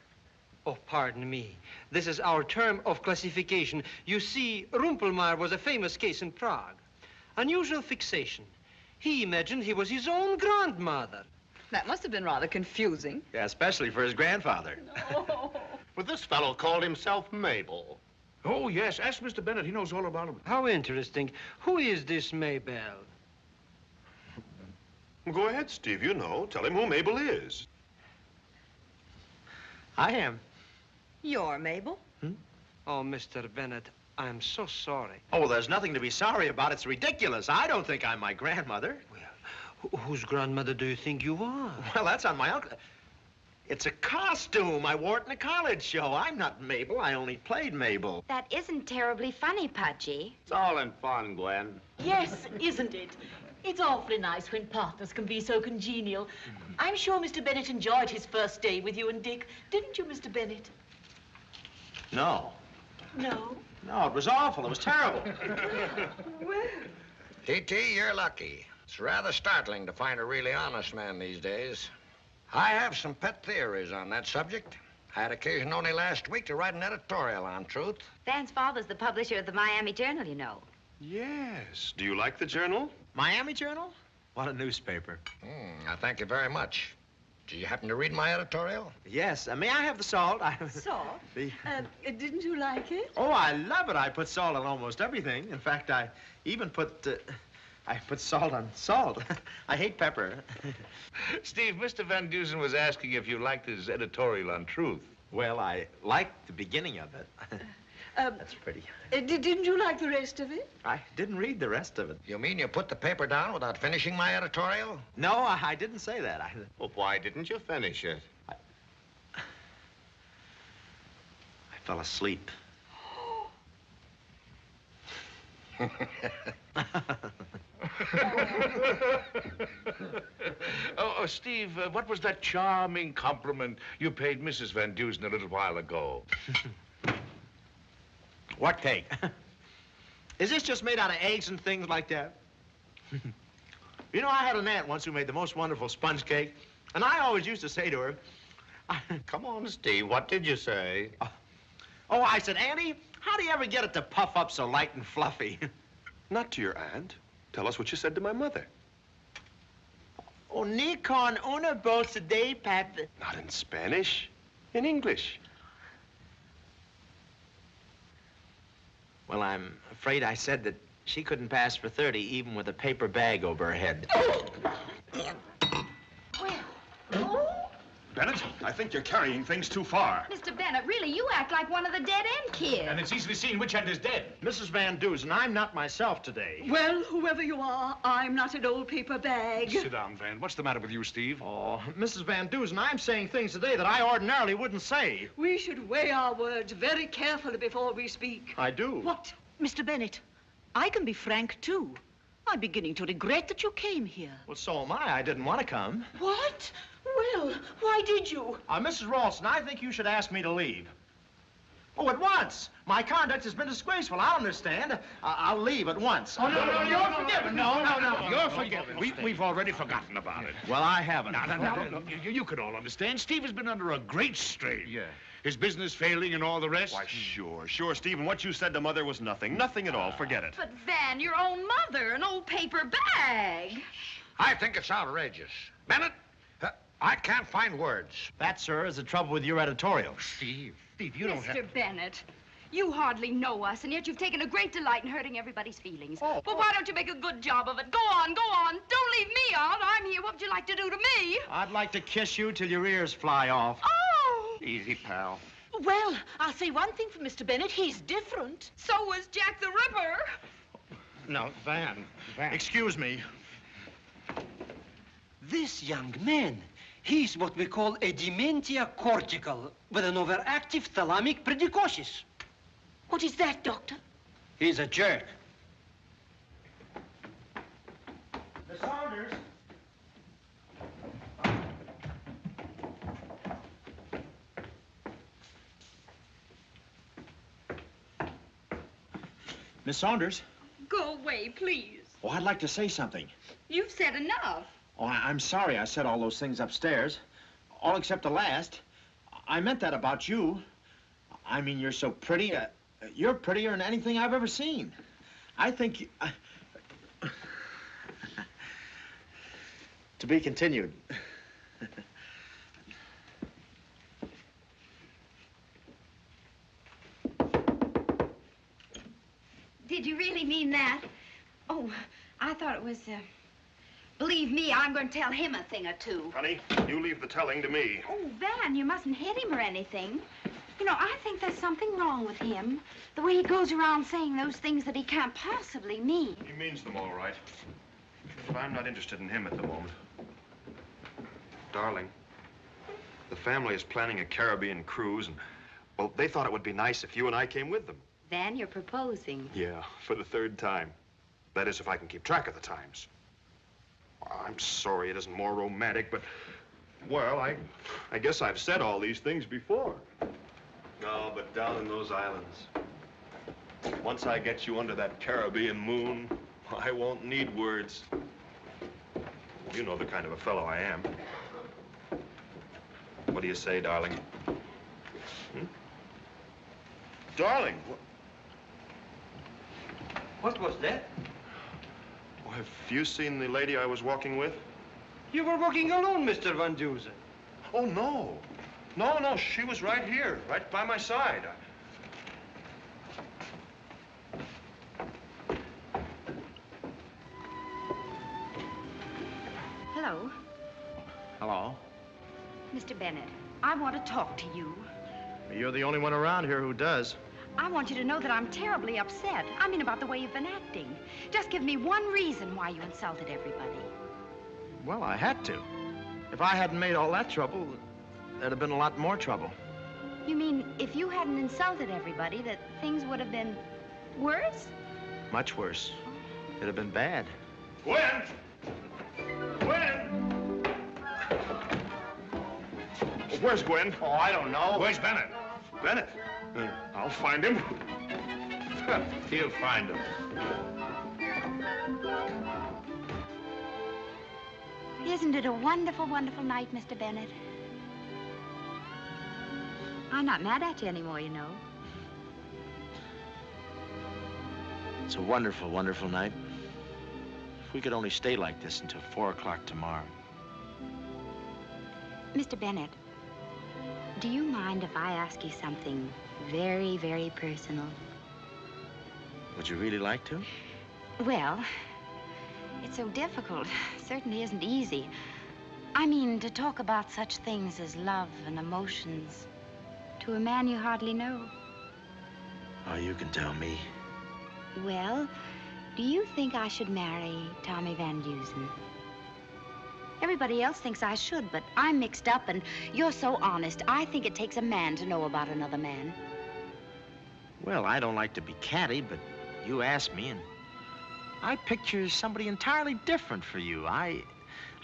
Oh, pardon me. This is our term of classification. You see, Rumpelmeyer was a famous case in Prague. Unusual fixation. He imagined he was his own grandmother. That must have been rather confusing. Yeah, especially for his grandfather. No. Well, this fellow called himself Mabel. Oh, yes. Ask Mister Bennett. He knows all about him. How interesting. Who is this Mabel? Go ahead, Steve. You know. Tell him who Mabel is. I am. You're Mabel? Hmm? Oh, Mister Bennett. I'm so sorry. Oh, there's nothing to be sorry about. It's ridiculous. I don't think I'm my grandmother. Well, wh whose grandmother do you think you are? Well, that's on my uncle. It's a costume. I wore it in a college show. I'm not Mabel. I only played Mabel. That isn't terribly funny, Pudgy. It's all in fun, Gwen. Yes, isn't it? It's awfully nice when partners can be so congenial. I'm sure Mister Bennett enjoyed his first day with you and Dick. Didn't you, Mister Bennett? No. No? No, it was awful. It was terrible. Well. T T, you're lucky. It's rather startling to find a really honest man these days. I have some pet theories on that subject. I had occasion only last week to write an editorial on truth. Van's father's the publisher of the Miami Journal, you know. Yes. Do you like the Journal? Miami Journal? What a newspaper. Mm, I thank you very much. Do you happen to read my editorial? Yes. Uh, may I have the salt? I... Salt? the... Uh, didn't you like it? Oh, I love it. I put salt on almost everything. In fact, I even put, uh, I put salt on salt. I hate pepper. Steve, Mister Van Dusen was asking if you liked his editorial on truth. Well, I liked the beginning of it. um, That's pretty. Uh, didn't you like the rest of it? I didn't read the rest of it. You mean you put the paper down without finishing my editorial? No, I, I didn't say that. I... Well, why didn't you finish it? I, I fell asleep. oh, oh, Steve, uh, what was that charming compliment you paid Missus Van Dusen a little while ago? What cake? Is this just made out of eggs and things like that? You know, I had an aunt once who made the most wonderful sponge cake, and I always used to say to her... Come on, Steve, what did you say? Oh, oh, I said, Annie, how do you ever get it to puff up so light and fluffy? Not to your aunt. Tell us what you said to my mother. Oh, ni con una bolsa de papel. Not in Spanish, in English. Well, I'm afraid I said that she couldn't pass for thirty even with a paper bag over her head. Bennett, I think you're carrying things too far. Mister Bennett, really, you act like one of the dead-end kids. And it's easily seen which end is dead. Missus Van Dusen, I'm not myself today. Well, whoever you are, I'm not an old paper bag. Sit down, Van. What's the matter with you, Steve? Oh, Missus Van Dusen, I'm saying things today that I ordinarily wouldn't say. We should weigh our words very carefully before we speak. I do. What? Mister Bennett, I can be frank, too. I'm beginning to regret that you came here. Well, so am I. I didn't want to come. What? Well, why did you? Uh, Missus Ralston, I think you should ask me to leave. Oh, at once. My conduct has been disgraceful. I understand. Uh, I'll leave at once. Oh, no, no, no, you're forgiven. No, no, no, you're forgiven. We, we've already forgotten about it. Well, I haven't. No, no, no, no, no. You, you can all understand. Steve has been under a great strain. Yeah. His business failing and all the rest. Why, sure, sure, Stephen. What you said to Mother was nothing. Nothing at all. Forget it. But, Van, your own mother, an old paper bag. I think it's outrageous. Bennett? I can't find words. That, sir, is the trouble with your editorial. Steve, Steve, you Mister don't have... Mister Bennett, you hardly know us, and yet you've taken a great delight in hurting everybody's feelings. Oh. Well, why don't you make a good job of it? Go on, go on. Don't leave me out. I'm here. What would you like to do to me? I'd like to kiss you till your ears fly off. Oh! Easy, pal. Well, I'll say one thing for Mister Bennett. He's different. So was Jack the Ripper. No, Van, Van. Excuse me. This young man... He's what we call a dementia cortical with an overactive thalamic precocious. What is that, Doctor? He's a jerk. Miss Saunders. Miss Saunders. Go away, please. Oh, I'd like to say something. You've said enough. Oh, I I'm sorry I said all those things upstairs. All except the last. I meant that about you. I mean, you're so pretty. Uh, you're prettier than anything I've ever seen. I think you... Uh, to be continued. Did you really mean that? Oh, I thought it was, uh, believe me, I'm going to tell him a thing or two. Honey, you leave the telling to me. Oh, Van, you mustn't hit him or anything. You know, I think there's something wrong with him. The way he goes around saying those things that he can't possibly mean. He means them all right. But I'm not interested in him at the moment. Darling, the family is planning a Caribbean cruise, and, well, they thought it would be nice if you and I came with them. Van, you're proposing. Yeah, for the third time. That is, if I can keep track of the times. I'm sorry it isn't more romantic, but, well, I, I guess I've said all these things before. Oh, but down in those islands, once I get you under that Caribbean moon, I won't need words. You know the kind of a fellow I am. What do you say, darling? Hmm? Darling, what? What was that? Oh, have you seen the lady I was walking with? You were walking alone, Mister Van Dusen. Oh, no. No, no, she was right here, right by my side. Hello. Hello. Mister Bennett, I want to talk to you. You're the only one around here who does. I want you to know that I'm terribly upset. I mean, about the way you've been acting. Just give me one reason why you insulted everybody. Well, I had to. If I hadn't made all that trouble, there'd have been a lot more trouble. You mean, if you hadn't insulted everybody, that things would have been worse? Much worse. It'd have been bad. Gwen! Gwen! Where's Gwen? Oh, I don't know. Where's Bennett? Bennett? I'll find him. He'll find him. Isn't it a wonderful, wonderful night, Mister Bennett? I'm not mad at you anymore, you know. It's a wonderful, wonderful night. If we could only stay like this until four o'clock tomorrow. Mister Bennett, do you mind if I ask you something very, very personal? Would you really like to? Well, it's so difficult. It certainly isn't easy. I mean, to talk about such things as love and emotions to a man you hardly know. Oh, you can tell me. Well, do you think I should marry Tommy Van Dusen? Everybody else thinks I should, but I'm mixed up, and you're so honest. I think it takes a man to know about another man. Well, I don't like to be catty, but you asked me, and I picture somebody entirely different for you. I,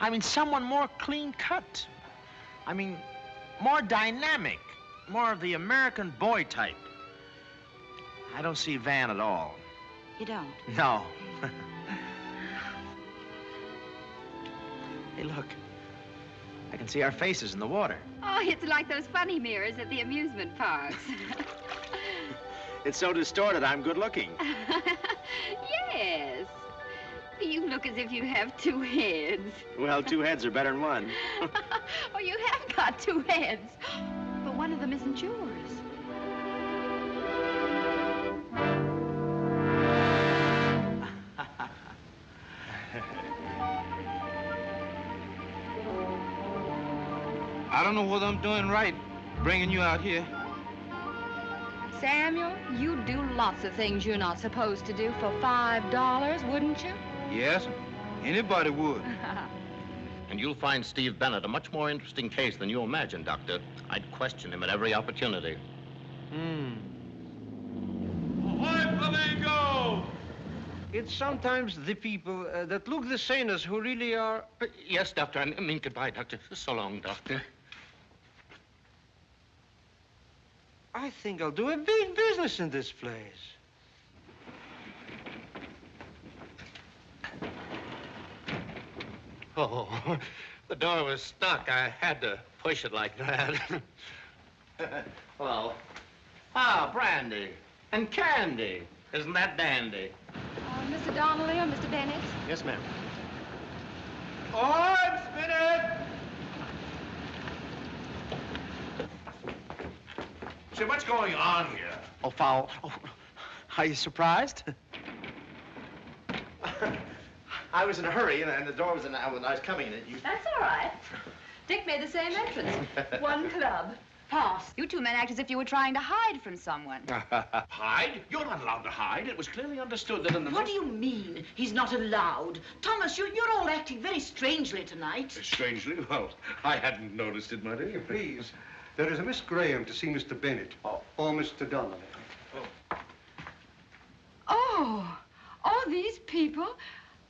I mean, someone more clean-cut. I mean, more dynamic, more of the American boy type. I don't see Van at all. You don't? No. Hey, look, I can see our faces in the water. Oh, it's like those funny mirrors at the amusement parks. It's so distorted, I'm good looking. Yes. You look as if you have two heads. Well, two heads are better than one. Oh, you have got two heads. But one of them isn't yours. I don't know what I'm doing right, bringing you out here. Samuel, you'd do lots of things you're not supposed to do for five dollars, wouldn't you? Yes, anybody would. And you'll find Steve Bennett a much more interesting case than you imagine, Doctor. I'd question him at every opportunity. Hmm. Ahoy, Flamingo! It's sometimes the people uh, that look the sanest who really are... Uh, yes, Doctor. I mean, goodbye, Doctor. So long, Doctor. I think I'll do a big business in this place. Oh, the door was stuck. I had to push it like that. Hello. Ah, brandy and candy. Isn't that dandy? Uh, Mister Donnelly or Mister Bennett? Yes, ma'am. Oh, it's Bennett! Say, what's going on here? Oh, foul. Oh, are you surprised? I was in a hurry, and the door was in, I was coming in. You... That's all right. Dick made the same entrance. One club. Pass. You two men act as if you were trying to hide from someone. Hide? You're not allowed to hide. It was clearly understood that in the... What do you mean, he's not allowed? Thomas, you, you're all acting very strangely tonight. Uh, strangely? Well, I hadn't noticed it, my dear. Please, there is a Miss Graham to see Mister Bennett. Oh. Or Mister Donnelly. Oh. Oh, all these people?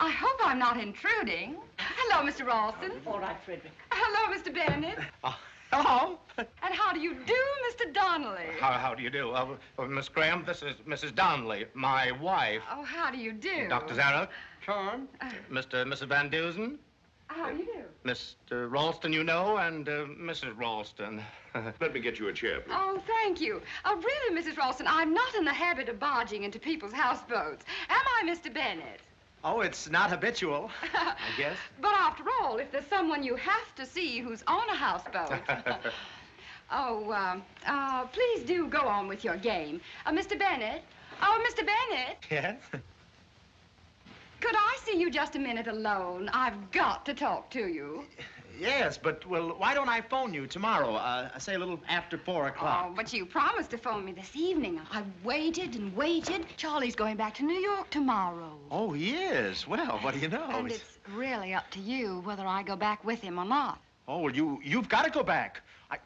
I hope I'm not intruding. Hello, Mister Ralston. All right, Frederick. Hello, Mister Bennett. Oh, hello. And how do you do, Mister Donnelly? How, how do you do? Uh, uh, Miss Graham, this is Missus Donnelly, my wife. Oh, how do you do? Doctor Zarek. Charmed. Uh, Mister and Missus Van Dusen. How do you do? Mister Ralston, you know, and uh, Missus Ralston. Let me get you a chair, please. Oh, thank you. Uh, really, Missus Ralston, I'm not in the habit of barging into people's houseboats. Am I, Mister Bennett? Oh, it's not habitual, I guess. But after all, if there's someone you have to see who's on a houseboat... oh, um, uh, please do go on with your game. Uh, Mister Bennett? Oh, Mister Bennett? Yes? Could I see you just a minute alone? I've got to talk to you. Yes, but, well, why don't I phone you tomorrow? Uh, say a little after four o'clock. Oh, but you promised to phone me this evening. I waited and waited. Charlie's going back to New York tomorrow. Oh, he is? Well, what do you know? And it's really up to you whether I go back with him or not. Oh, well, you, you've got to go back. I,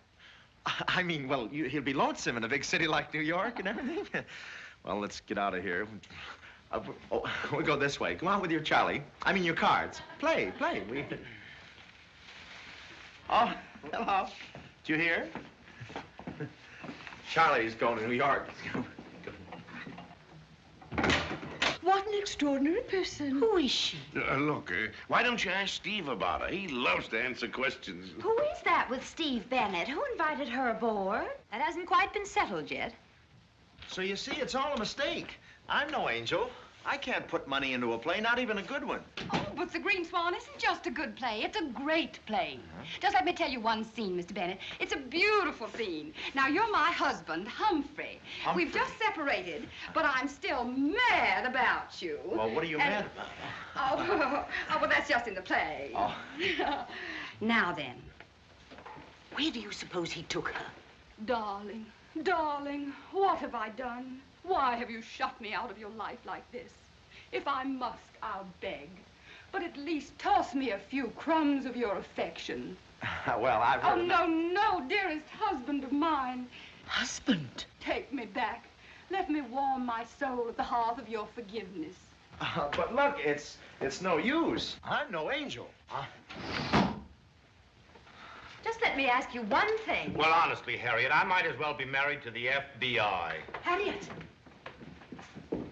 I mean, well, you, he'll be lonesome in a big city like New York and everything. Well, let's get out of here. Uh, oh, we'll go this way. Go on with your Charlie. I mean, your cards. Play, play. We... Oh, hello. Did you hear? Charlie's going to New York. What an extraordinary person. Who is she? Uh, look, uh, why don't you ask Steve about her? He loves to answer questions. Who is that with Steve Bennett? Who invited her aboard? That hasn't quite been settled yet. So you see, it's all a mistake. I'm no angel. I can't put money into a play, not even a good one. Oh, but The Green Swan isn't just a good play. It's a great play. Uh-huh. Just let me tell you one scene, Mister Bennett. It's a beautiful scene. Now, you're my husband, Humphrey. Humphrey. We've just separated, but I'm still mad about you. Well, what are you and... mad about? Oh, oh, well, that's just in the play. Oh. Now, then, where do you suppose he took her? Darling, darling, what have I done? Why have you shut me out of your life like this? If I must, I'll beg. But at least toss me a few crumbs of your affection. Well, I've heard... Oh, no, no, dearest husband of mine. Husband? Take me back. Let me warm my soul at the hearth of your forgiveness. Uh, but look, it's, it's no use. I'm no angel. Huh? Just let me ask you one thing. Well, honestly, Harriet, I might as well be married to the F B I. Harriet.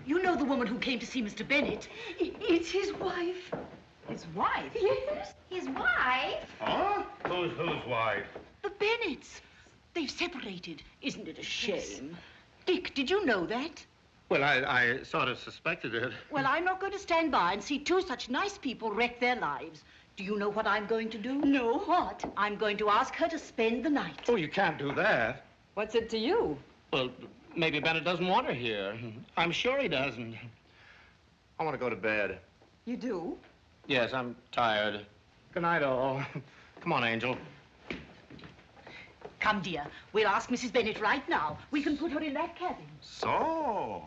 You know the woman who came to see Mister Bennett? It's his wife. His wife? Yes. His wife? Huh? Who's whose wife? The Bennetts. They've separated. Isn't it a shame? Yes. Dick, did you know that? Well, I, I sort of suspected it. Well, I'm not going to stand by and see two such nice people wreck their lives. Do you know what I'm going to do? No. What? I'm going to ask her to spend the night. Oh, you can't do that. What's it to you? Well... Maybe Bennett doesn't want her here. I'm sure he doesn't. I want to go to bed. You do? Yes, I'm tired. Good night, all. Come on, Angel. Come, dear. We'll ask Missus Bennett right now. We can put her in that cabin. So,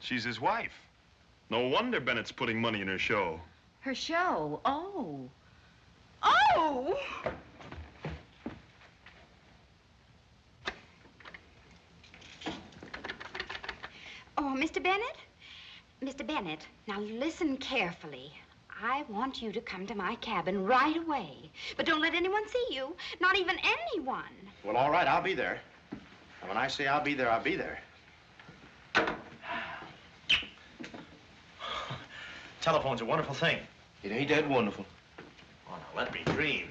she's his wife. No wonder Bennett's putting money in her show. Her show? Oh. Oh! Oh, Mister Bennett? Mister Bennett, now listen carefully. I want you to come to my cabin right away. But don't let anyone see you, not even anyone. Well, all right, I'll be there. And when I say I'll be there, I'll be there. Telephone's a wonderful thing. It ain't that wonderful. Oh, now, let me dream.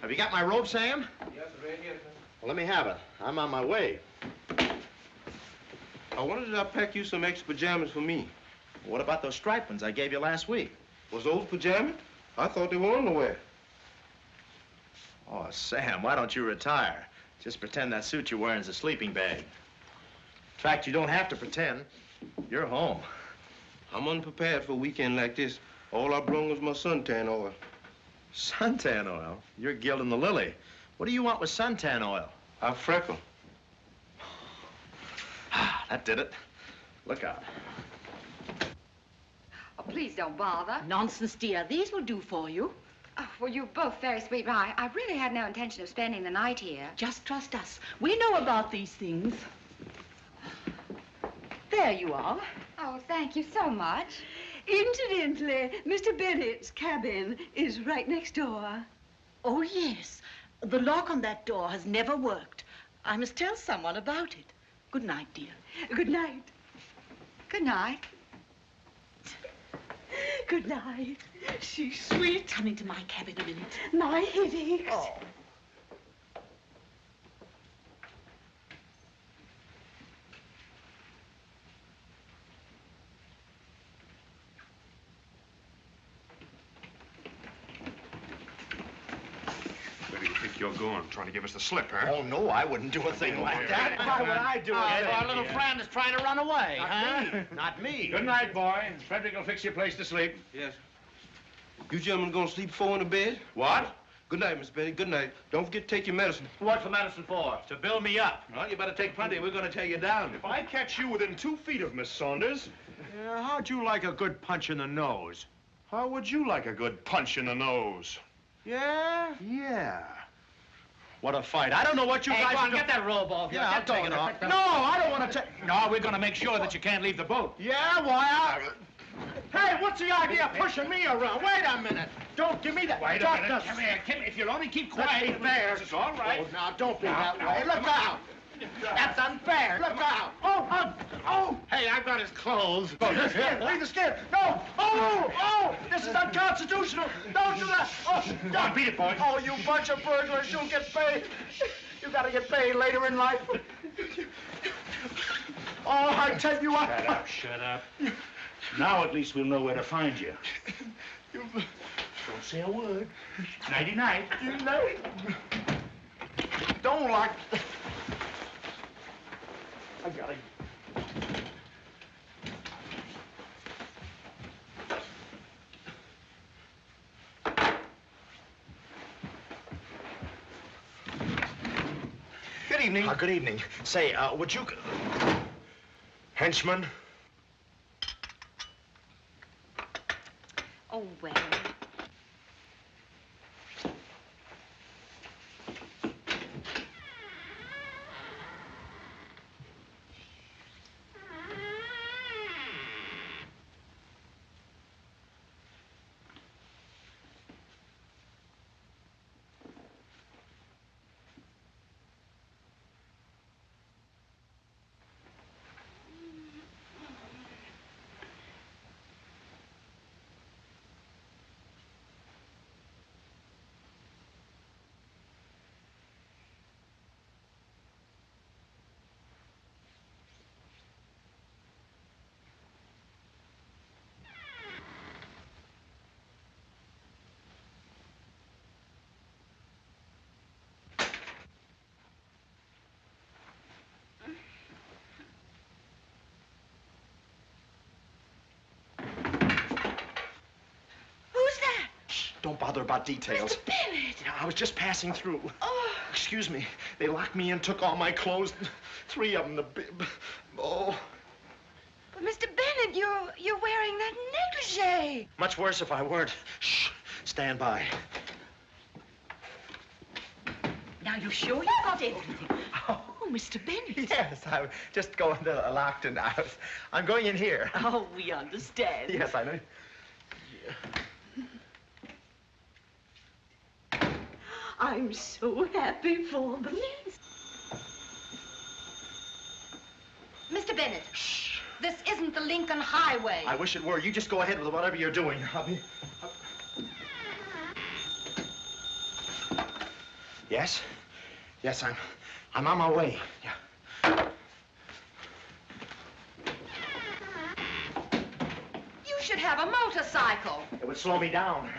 Have you got my rope, Sam? Yes, sir, right here, sir. Well, let me have it. I'm on my way. I wanted to pack you some extra pajamas for me. What about those striped ones I gave you last week? Was those pajamas? I thought they were underwear. Oh, Sam, why don't you retire? Just pretend that suit you're wearing is a sleeping bag. In fact, you don't have to pretend. You're home. I'm unprepared for a weekend like this. All I brung was my suntan oil. Suntan oil? You're gilding the lily. What do you want with suntan oil? I freckle. That did it. Look out. Oh, please don't bother. Nonsense, dear. These will do for you. Oh, well, you're both very sweet, Rye. I really had no intention of spending the night here. Just trust us. We know about these things. There you are. Oh, thank you so much. Incidentally, Mister Bennett's cabin is right next door. Oh, yes. The lock on that door has never worked. I must tell someone about it. Good night, dear. Good night. Good night. Good night. She's sweet. Coming to my cabin a minute. My headaches. Oh. You're going, trying to give us the slip, huh? Oh, no, I wouldn't do a thing like that. Why would I do it? Oh, our little yeah. friend is trying to run away, Not huh? Me. Not me. Good night, boy. Frederick will fix your place to sleep. Yes. You gentlemen gonna sleep four in the bed? What? Good night, Miss Betty. Good night. Don't forget to take your medicine. What's the medicine for? To build me up. Well, you better take plenty. We're gonna tear you down. If I catch you within two feet of Miss Saunders... Uh, how'd you like a good punch in the nose? How would you like a good punch in the nose? Yeah? Yeah. What a fight. I don't know what you hey, guys are doing. Get that robe off. Yeah, I'll take it off. No, I don't want to take... No, we're going to make sure that you can't leave the boat. Yeah, why, I... Hey, what's the idea of pushing me around? Wait a minute. Don't give me that. Wait a minute. Us. Come here. Come, if you'll only keep quiet. That's there. It's all right. Oh, now, don't be no, that no, way. No, Look out. That's unfair. Look out. Oh, uh, oh. Hey, I've got his clothes. Leave the skin. Leave the skin. No. Oh, oh. This is unconstitutional. Don't do that. Oh, don't. Come on, beat it, boy. Oh, you bunch of burglars. You'll get paid. You got to get paid later in life. Oh, I tell you what. Shut up. Shut up. Now at least we'll know where to find you. you... Don't say a word. Nighty-night. Good night. Don't like... I got it. Good evening. Uh, good evening. Say, uh, would you... Henchman? Oh, well. Don't bother about details. Mister Bennett! You know, I was just passing through. Oh. Excuse me. They locked me in, took all my clothes. Three of them, the bib. Oh. But, Mister Bennett, you're, you're wearing that negligee. Much worse if I weren't. Shh. Stand by. Now, you're sure you got everything? Oh. Oh, Mister Bennett. Yes, I'm just going to Larkton House. I'm going in here. Oh, we understand. Yes, I know. Yeah. I'm so happy for them. Yes. Mister Bennett. Shh. This isn't the Lincoln Highway. I wish it were. You just go ahead with whatever you're doing. I'll be... I'll... Yes? Yes, I'm... I'm on my way. Yeah. You should have a motorcycle. It would slow me down.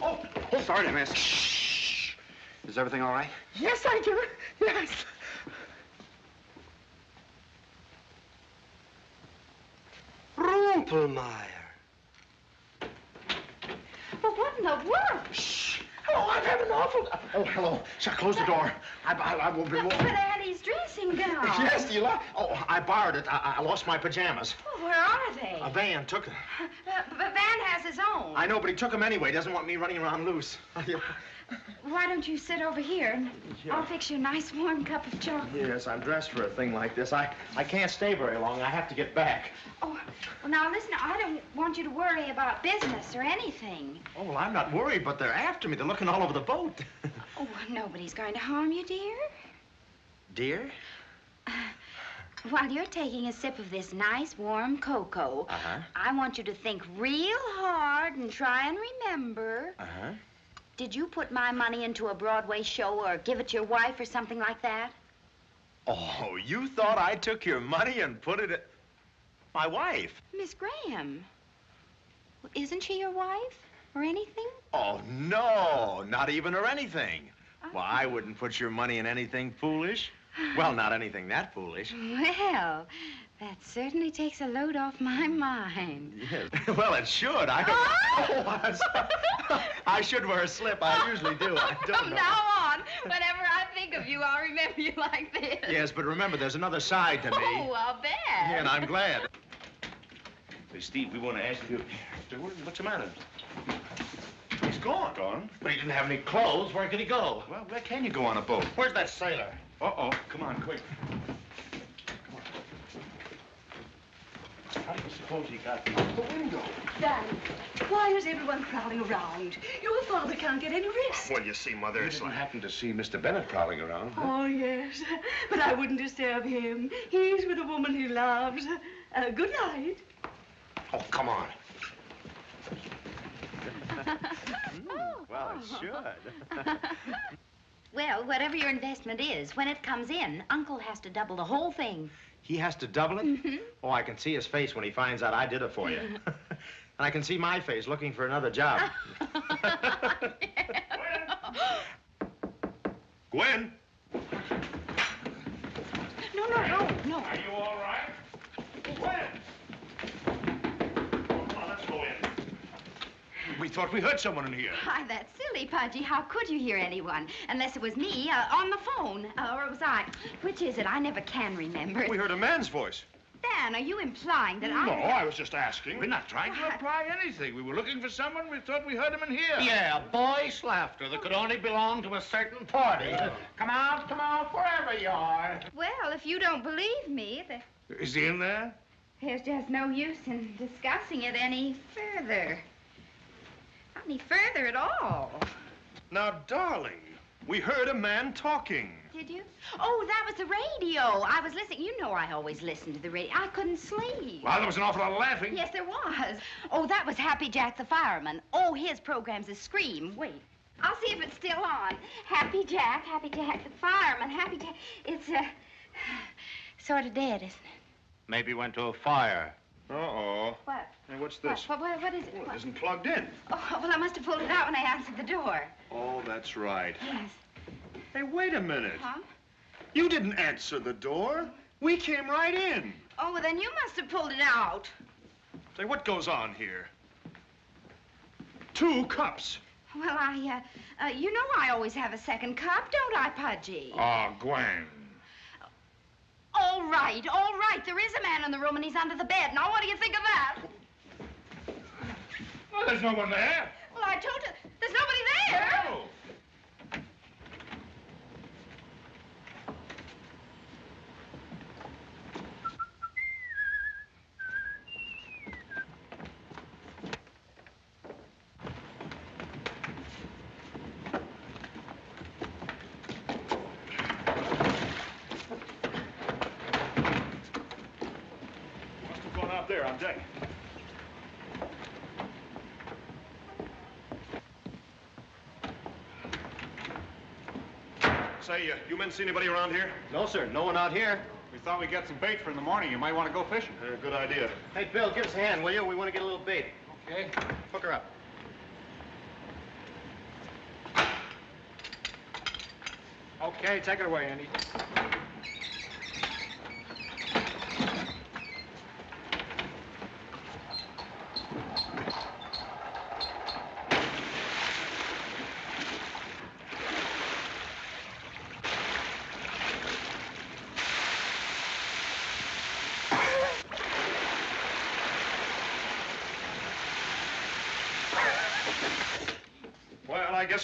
Oh, oh, sorry, miss. Shh. Is everything all right? Yes, I do. Yes. Rumpelmeyer. Well, what in the world? Shh! Oh, I've had an awful... Oh, hello. Shall I close the door? I, I, I will be... Look at Annie's dressing gown. Yes, you lost... Oh, I borrowed it. I, I lost my pajamas. Well, where are they? A van took them. Uh, but Van has his own. I know, but he took them anyway. He doesn't want me running around loose. Why don't you sit over here? And yeah. I'll fix you a nice warm cup of chocolate. Yes, I'm dressed for a thing like this. I, I can't stay very long. I have to get back. Oh, well, now, listen, I don't want you to worry about business or anything. Oh, well, I'm not worried, but they're after me. They're looking all over the boat. Oh, nobody's going to harm you, dear. Dear? Uh, while you're taking a sip of this nice, warm cocoa, uh-huh. I want you to think real hard and try and remember... Uh-huh. Did you put my money into a Broadway show or give it to your wife or something like that? Oh, you thought I took your money and put it at my wife? Miss Graham. Well, isn't she your wife or anything? Oh, no, not even or anything. Oh. Well, I wouldn't put your money in anything foolish. Well, not anything that foolish. Well, that certainly takes a load off my mind. Yes. Well, it should. I oh, I'm sorry. I should wear a slip. I usually do. I don't From know. now on, whenever I think of you, I'll remember you like this. Yes, but remember, there's another side to me. Oh, I'll bet. Yeah, and I'm glad. Hey, Steve, we want to ask you. What's the matter? He's gone. Gone? But he didn't have any clothes. Where could he go? Well, where can you go on a boat? Where's that sailor? Uh-oh. Come on, quick. Come on. How do you suppose he got through the window? Dan, why is everyone prowling around? Your father can't get any rest. Well, you see, Mother, you it's didn't like... happen to see Mister Bennett prowling around. Huh? Oh, yes. But I wouldn't disturb him. He's with a woman he loves. Uh, good night. Oh, come on. Mm, well, it should. Well, whatever your investment is, when it comes in, Uncle has to double the whole thing. He has to double it? Mm-hmm. Oh, I can see his face when he finds out I did it for you. And I can see my face looking for another job. Gwen! Gwen! No, no, no, no. Are you all right? Gwen! Oh, well, let's go in. We thought we heard someone in here. Why, that's silly, Pudgy. How could you hear anyone? Unless it was me uh, on the phone. Uh, or it was I. Which is it? I never can remember. We heard a man's voice. Dan, are you implying that I... No, I was just asking. We're not trying to imply anything. We were looking for someone. We thought we heard him in here. Yeah, boyish laughter that could only belong to a certain party. Yeah. Come out, come out, wherever you are. Well, if you don't believe me... The... Is he in there? There's just no use in discussing it any further. Not any further at all. Now, darling, we heard a man talking. Did you? Oh, that was the radio. I was listening. You know I always listen to the radio. I couldn't sleep. Well, there was an awful lot of laughing. Yes, there was. Oh, that was Happy Jack the Fireman. Oh, his program's a scream. Wait. I'll see if it's still on. Happy Jack, Happy Jack the Fireman, Happy Jack. It's, uh, sort of dead, isn't it? Maybe went to a fire. Uh-oh. What? Hey, what's this? What, what, what, what is it? Well, it isn't plugged in. Oh, well, I must have pulled it out when I answered the door. Oh, that's right. Yes. Hey, wait a minute. Huh? You didn't answer the door. We came right in. Oh, well, then you must have pulled it out. Say, what goes on here? Two cups. Well, I, uh, uh, you know I always have a second cup, don't I, Pudgy? Oh, Gwen. All right, all right. There is a man in the room, and he's under the bed. Now, what do you think of that? there's no one there. Well, I told you, there's nobody there. No. Say, uh, you men see anybody around here? No, sir. No one out here. We thought we'd get some bait for in the morning. You might want to go fishing. Uh, good idea. Hey, Bill, give us a hand, will you? We want to get a little bait. Okay. Hook her up. Okay, take it away, Andy.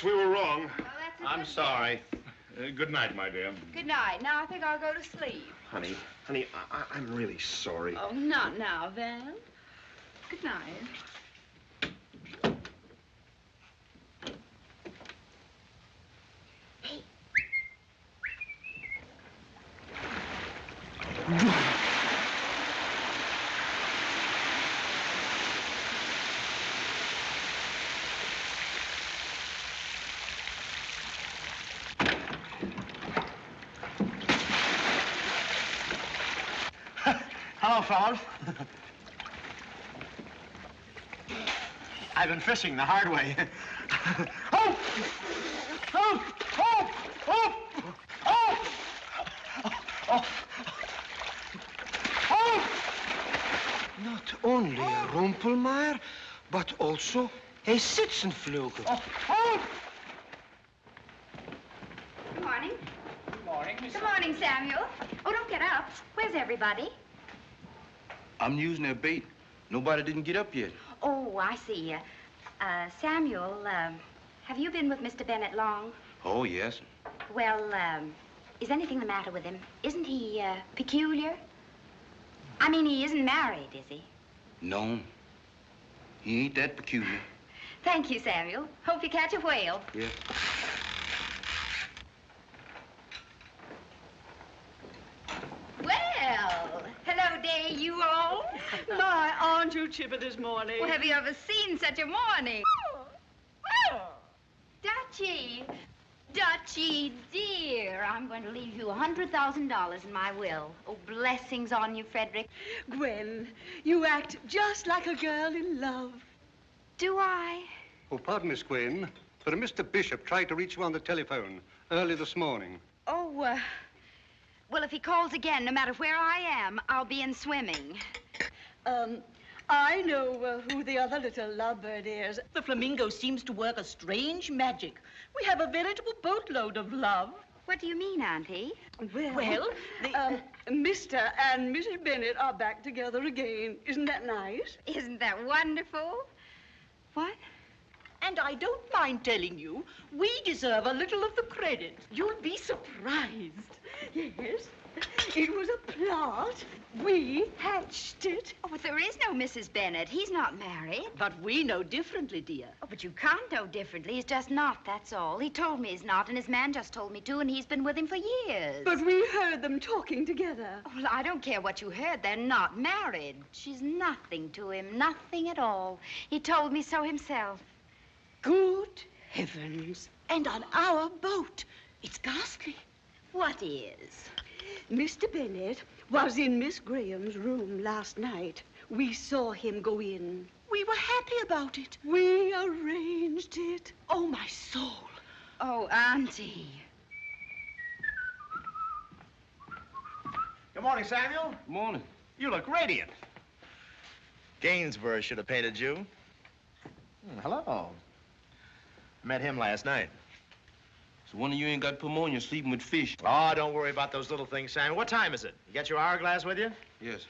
We were wrong. Oh, I'm sorry. Uh, good night, my dear. Good night. Now I think I'll go to sleep. Honey, honey, I, I, I'm really sorry. Oh, not now, Van. Good night. Hey. I've been fishing the hard way. Oh! Oh! Oh! Oh! Oh! Oh! Oh! Not only a Rumpelmeyer, but also a Sitzenflügel. Oh! Oh! Good morning. Good morning, Miss. Good morning, Samuel. Oh, don't get up. Where's everybody? I'm using their bait. Nobody didn't get up yet. Oh, I see. Uh, uh, Samuel, um, have you been with Mister Bennett long? Oh, yes. Well, um, is anything the matter with him? Isn't he uh, peculiar? I mean, he isn't married, is he? No. He ain't that peculiar. Thank you, Samuel. Hope you catch a whale. Yeah. You all? My, aren't you chipper this morning? Well, have you ever seen such a morning? Oh, oh. Dutchie, Dutchie, dear, I'm going to leave you one hundred thousand dollars in my will. Oh, blessings on you, Frederick. Gwen, you act just like a girl in love. Do I? Oh, pardon, Miss Gwen, but a Mister Bishop tried to reach you on the telephone early this morning. Oh, uh... Well, if he calls again, no matter where I am, I'll be in swimming. Um, I know uh, who the other little lovebird is. The flamingo seems to work a strange magic. We have a veritable boatload of love. What do you mean, Auntie? Well, well the, uh, Mister and Missus Bennett are back together again. Isn't that nice? Isn't that wonderful? What? And I don't mind telling you, we deserve a little of the credit. You'll be surprised. Yes, it was a plot. We hatched it. Oh, but there is no Missus Bennett. He's not married. But we know differently, dear. Oh, but you can't know differently. He's just not, that's all. He told me he's not, and his man just told me to, and he's been with him for years. But we heard them talking together. Oh, well, I don't care what you heard. They're not married. She's nothing to him, nothing at all. He told me so himself. Good heavens. And on our boat. It's ghastly. What is? Mister Bennett was in Miss Graham's room last night. We saw him go in. We were happy about it. We arranged it. Oh, my soul. Oh, Auntie. Good morning, Samuel. Good morning. You look radiant. Gainsborough should have painted you. Hmm, hello. Met him last night. So one of you ain't got pneumonia sleeping with fish. Oh, don't worry about those little things, Sam. What time is it? You got your hourglass with you? Yes.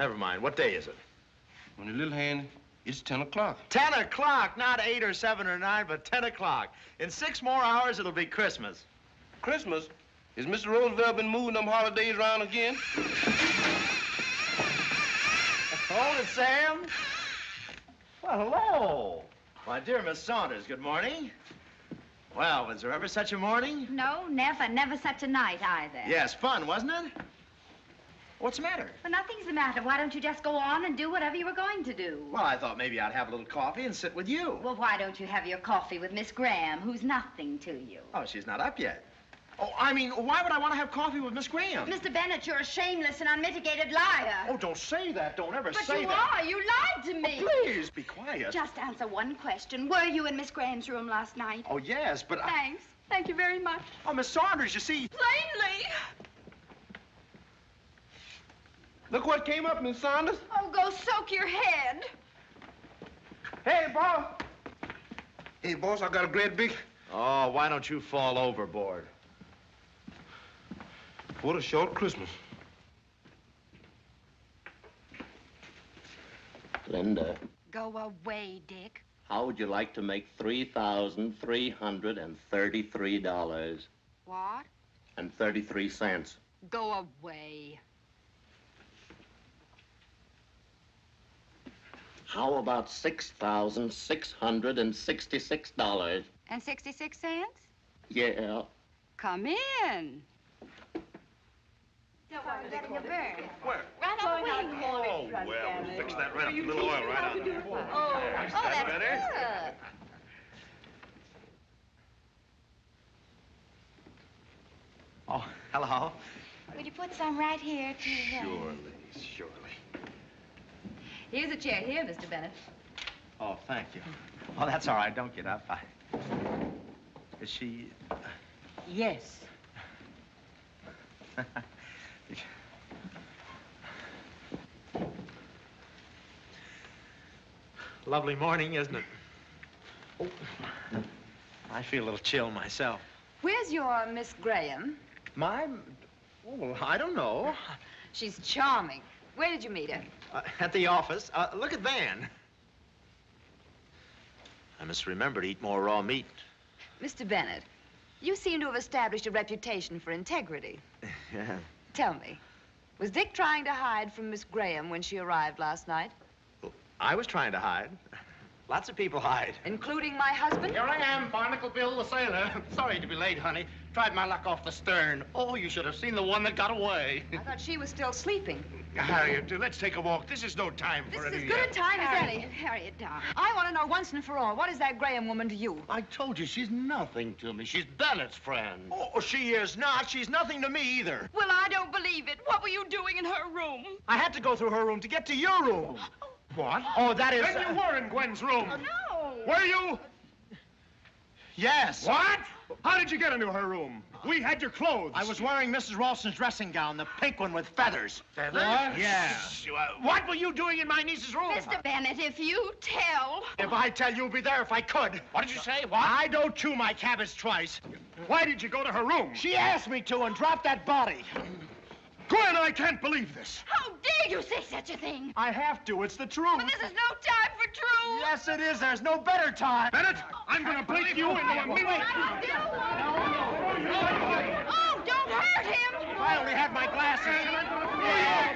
Never mind. What day is it? On your little hand, it's ten o'clock. ten o'clock, not eight or seven or nine, but ten o'clock. In six more hours, it'll be Christmas. Christmas? Is Mister Roosevelt been moving them holidays around again? Hold it, Sam. Well, hello. My dear Miss Saunders, good morning. Well, was there ever such a morning? No, never. Never such a night, either. Yes, fun, wasn't it? What's the matter? Well, nothing's the matter. Why don't you just go on and do whatever you were going to do? Well, I thought maybe I'd have a little coffee and sit with you. Well, why don't you have your coffee with Miss Graham, who's nothing to you? Oh, she's not up yet. Oh, I mean, why would I want to have coffee with Miss Graham? Mister Bennett, you're a shameless and unmitigated liar. Oh, don't say that. Don't ever but say that. But you are. You lied to me. Oh, please, be quiet. Just answer one question. Were you in Miss Graham's room last night? Oh, yes, but Thanks. I... Thanks. Thank you very much. Oh, Miss Saunders, you see... Plainly. Look what came up, Miss Saunders. Oh, go soak your head. Hey, boss. Hey, boss, I got a great big... Oh, why don't you fall overboard? What a short Christmas. Linda. Go away, Dick. How would you like to make three thousand three hundred thirty-three dollars? What? And thirty-three cents. Go away. How about six thousand six hundred sixty-six dollars? And sixty-six cents? Yeah. Come in. No, I'm getting a bird. Where? Right on the wing. Oh, well, we'll fix that right up. A little oil right on there. Oh, that's better. Oh, hello. Would you put some right here? To surely, surely. Here's a chair here, Mister Bennett. Oh, thank you. Oh, that's all right. Don't get up. I... Is she... Yes. Lovely morning, isn't it? Oh. I feel a little chill myself. Where's your Miss Graham? My... Oh, I don't know. She's charming. Where did you meet her? Uh, at the office. Uh, look at Van. I must remember to eat more raw meat. Mister Bennett, you seem to have established a reputation for integrity. Yeah. Tell me, was Dick trying to hide from Miss Graham when she arrived last night? Well, I was trying to hide. Lots of people hide. Including my husband? Here I am, Barnacle Bill the sailor. Sorry to be late, honey. Tried my luck off the stern. Oh, you should have seen the one that got away. I thought she was still sleeping. Harriet, let's take a walk. This is no time for anything. This is as good a time as any. Harriet, darling. I want to know once and for all, what is that Graham woman to you? I told you, she's nothing to me. She's Bennett's friend. Oh, she is not. She's nothing to me either. Well, I don't believe it. What were you doing in her room? I had to go through her room to get to your room. Oh. What? Oh, that is... Then uh, you were in Gwen's room. Uh, no. Were you? Yes. What? How did you get into her room? We had your clothes. I was wearing Missus Ralston's dressing gown, the pink one with feathers. Feathers? What? Yeah. What were you doing in my niece's room? Mister Bennett, if you tell... If I tell, you'll be there if I could. What did you say? What? I don't chew my cabbage twice. Why did you go to her room? She asked me to and dropped that body. Gwen, I can't believe this. How dare you say such a thing? I have to. It's the truth. But this is no time for truth. Yes, it is. There's no better time. Bennett, oh, I'm going to break you into a minute. I do. No, no. Oh, don't hurt him. I only have my glasses. Yeah.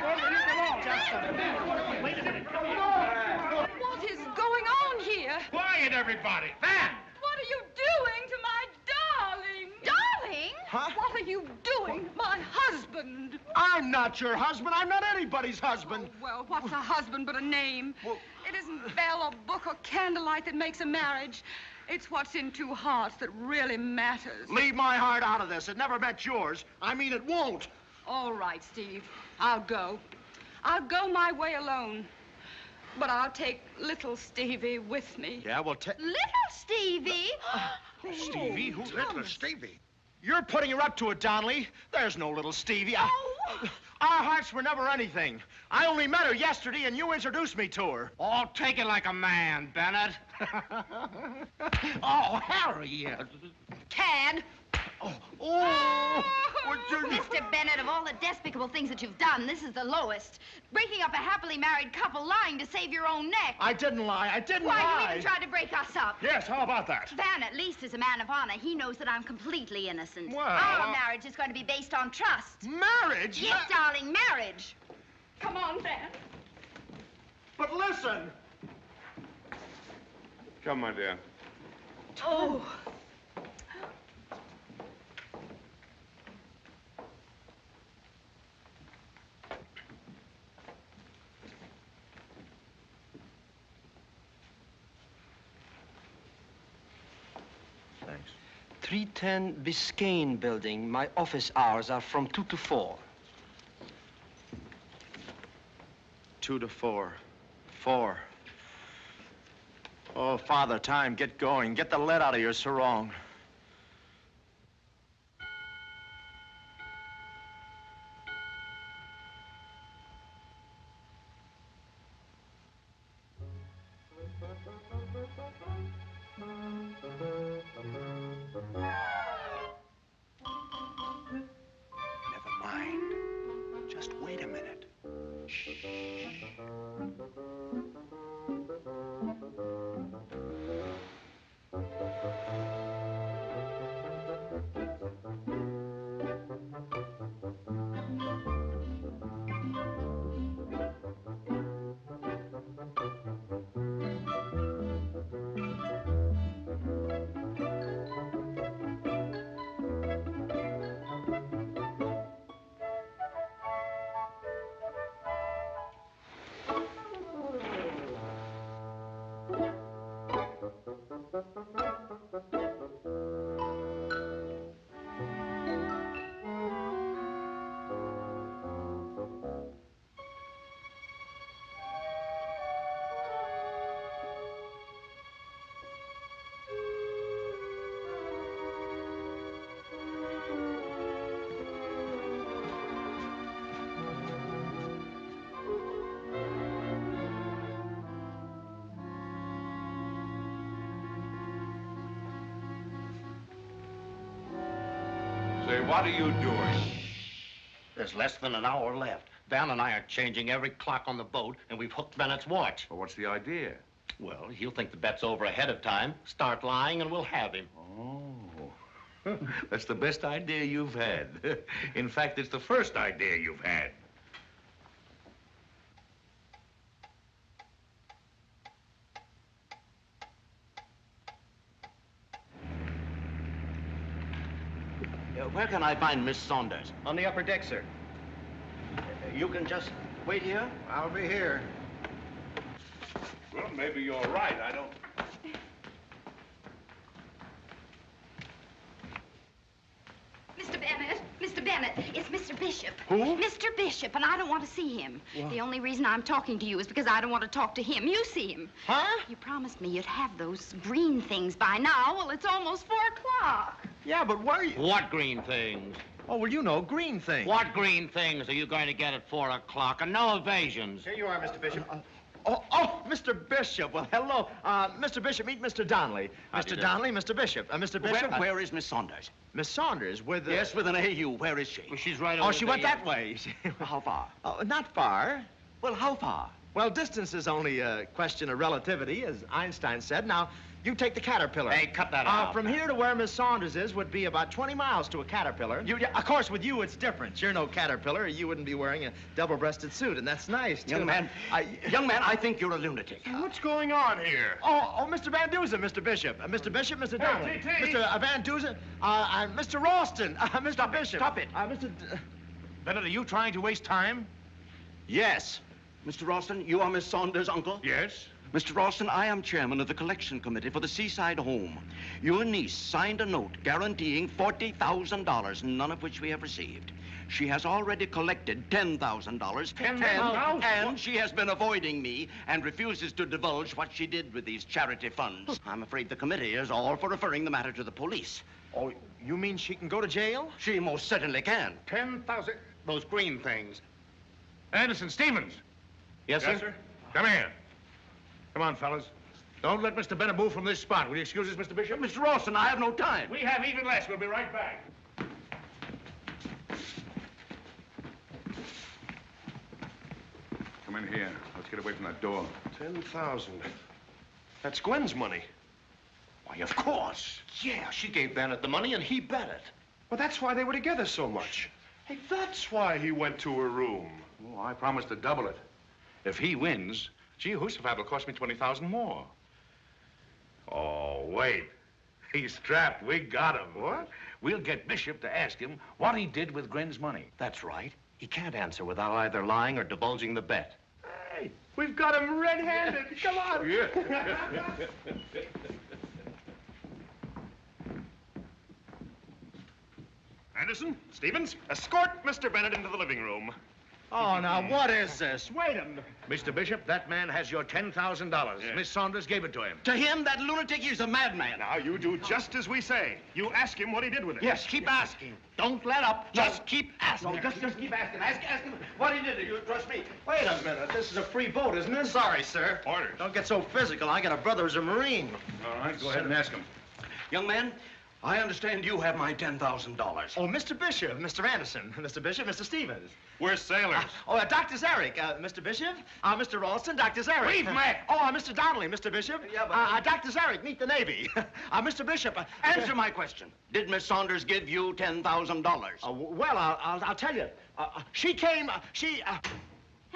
Wait a minute. What is going on here? Quiet, everybody. Van! What are you doing to my darling? Darling? Huh? What are you doing to my husband? I'm not your husband. I'm not anybody's husband. Oh, well, what's a husband but a name? Well, it isn't bell or book or candlelight that makes a marriage. It's what's in two hearts that really matters. Leave my heart out of this. It never met yours. I mean, it won't. All right, Steve. I'll go. I'll go my way alone. But I'll take little Stevie with me. Yeah, well, take... Little Stevie? Who's oh, Stevie? Who's little Stevie? You're putting her up to it, Donnelly. There's no little Stevie. I... Oh. Our hearts were never anything. I only met her yesterday, and you introduced me to her. Oh, take it like a man, Bennett. Oh, Harriet. Cad. Oh, oh. oh. Mister Bennett. Bennett, of all the despicable things that you've done, this is the lowest. Breaking up a happily married couple, lying to save your own neck. I didn't lie. I didn't Why, lie. Why, you even tried to break us up. Yes, how about that? Van, at least, is a man of honor. He knows that I'm completely innocent. Well... Our marriage is going to be based on trust. Marriage? Yes, Ma darling, marriage. Come on, Van. But listen. Come, my dear. Oh. Thanks. three ten Biscayne Building. My office hours are from two to four. Two to four. Four. Oh, Father Time, get going. Get the lead out of your sarong. What are you doing? There's less than an hour left. Van and I are changing every clock on the boat, and we've hooked Bennett's watch. Well, what's the idea? Well, he'll think the bet's over ahead of time, start lying, and we'll have him. Oh. That's the best idea you've had. In fact, it's the first idea you've had. Where can I find Miss Saunders? On the upper deck, sir. Uh, you can just wait here? I'll be here. Well, maybe you're right. I don't... Mister Bennett, Mister Bennett, it's Mister Bishop. Who? Mister Bishop, and I don't want to see him. What? The only reason I'm talking to you is because I don't want to talk to him. You see him. Huh? You promised me you'd have those green things by now. Well, it's almost four o'clock. Yeah, but where are you? What green things? Oh, well, you know, green things. What green things are you going to get at four o'clock? And no evasions. Here you are, Mister Bishop. Uh, uh, oh, oh, Mister Bishop. Well, hello. Uh, Mister Bishop, meet Mister Donnelly. Mister Donnelly, Mister Bishop. Uh, Mister Bishop. Where, uh, where is Miss Saunders? Miss Saunders with the... Yes, with an A U. Where is she? Well, she's right over there. Oh, she went that way. How far? Oh, not far. Well, how far? Well, distance is only a question of relativity, as Einstein said. Now, you take the caterpillar. Hey, cut that uh, out. From here to where Miss Saunders is would be about twenty miles to a caterpillar. You, of course, with you, it's different. You're no caterpillar. You wouldn't be wearing a double-breasted suit, and that's nice, too. Young man, I, young man, I think you're a lunatic. What's going on here? Oh, oh, Mister Van Dusen, Mister Bishop. Uh, Mister Bishop, Mister Donnelly. Hey, Mister Uh, Van Dusen, uh, uh, Mister Ralston, uh, Mister Stop Bishop. It, stop it. Uh, Mister D Bennett, are you trying to waste time? Yes. Mister Ralston, you are Miss Saunders' uncle? Yes. Mister Ralston, I am chairman of the collection committee for the Seaside Home. Your niece signed a note guaranteeing forty thousand dollars, none of which we have received. She has already collected ten thousand dollars. ten thousand dollars? And she has been avoiding me and refuses to divulge what she did with these charity funds. I'm afraid the committee is all for referring the matter to the police. Oh, you mean she can go to jail? She most certainly can. ten thousand dollars? Those green things. Anderson Stevens. Yes, yes sir? sir? Come here. Come on, fellas. Don't let Mister Bennett move from this spot. Will you excuse us, Mister Bishop? Mister Ralston, I have no time. We have even less. We'll be right back. Come in here. Let's get away from that door. Ten thousand. That's Gwen's money. Why, of course. Yeah, she gave Bennett the money and he Bennett. Well, that's why they were together so much. Hey, that's why he went to her room. Oh, I promised to double it. If he wins, Jehoshaphat will cost me twenty thousand more. Oh, wait. He's trapped. We got him. What? We'll get Bishop to ask him what he did with Gwen's money. That's right. He can't answer without either lying or divulging the bet. Hey, we've got him red-handed. Come on. Yeah. Anderson, Stevens, escort Mister Bennett into the living room. Oh, now, what is this? Wait a minute. Mister Bishop, that man has your ten thousand dollars. Yes. Miss Saunders gave it to him. To him? That lunatic? He's a madman. Now, you do just as we say. You ask him what he did with it. Yes, keep yes. asking. Don't let up. No. Just keep asking. No, just, just keep asking. Ask, ask him what he did. You trust me. Wait a minute. This is a free boat, isn't it? Sorry, sir. Orders. Don't get so physical. I got a brother who's a Marine. All right, go ahead and ask him. Young man, I understand you have my ten thousand dollars. Oh, Mister Bishop, Mister Anderson, Mister Bishop, Mister Stevens. We're sailors. Uh, oh, uh, Doctor Zarek, uh, Mister Bishop, uh, Mister Ralston, Doctor Zarek. We've met. Oh, uh, Mister Donnelly, Mister Bishop. Yeah, but... Uh, uh, Doctor Zarek, meet the Navy. uh, Mister Bishop, uh, answer my question. Did Miss Saunders give you ten thousand dollars? Uh, well, I'll, I'll, I'll tell you. Uh, she came, uh, she... Uh...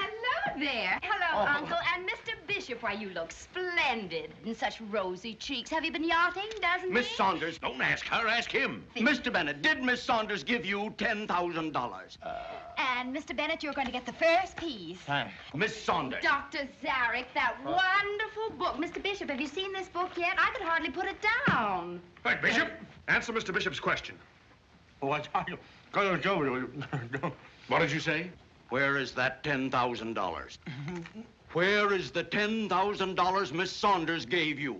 Hello there. Hello, oh. Uncle. And Mister Bishop, why, you look splendid. And such rosy cheeks. Have you been yachting, doesn't Miss he? Miss Saunders, don't ask her, ask him. Think. Mister Bennett, did Miss Saunders give you ten thousand dollars? Uh... And, Mister Bennett, you're going to get the first piece. Thanks. Miss Saunders. Doctor Zarek, that huh? wonderful book. Mister Bishop, have you seen this book yet? I could hardly put it down. All right, Bishop, uh... answer Mister Bishop's question. What? What did you say? Where is that ten thousand dollars? Where is the ten thousand dollars Miss Saunders gave you?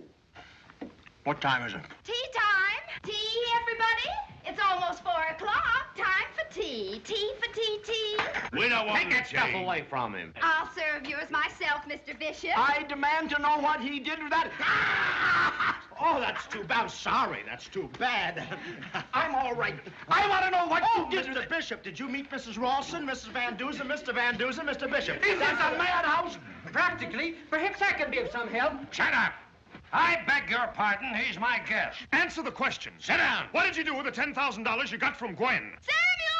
What time is it? Tea time. Tea, everybody. It's almost four o'clock. Time for tea. Tea for tea, tea. We don't want Take that tea. stuff away from him. I'll serve yours myself, Mister Bishop. I demand to know what he did with that. Oh, that's too bad. I'm sorry. That's too bad. I'm all right. I want to know what oh, you did. Mister It. Bishop, did you meet Missus Ralston, Missus Van Dusen, Mister Van Dusen, Mister Bishop? Is that a madhouse? Practically. Perhaps I can be of some help. Shut up. I beg your pardon. He's my guest. Answer the question. Sit down. What did you do with the ten thousand dollars you got from Gwen? Samuel!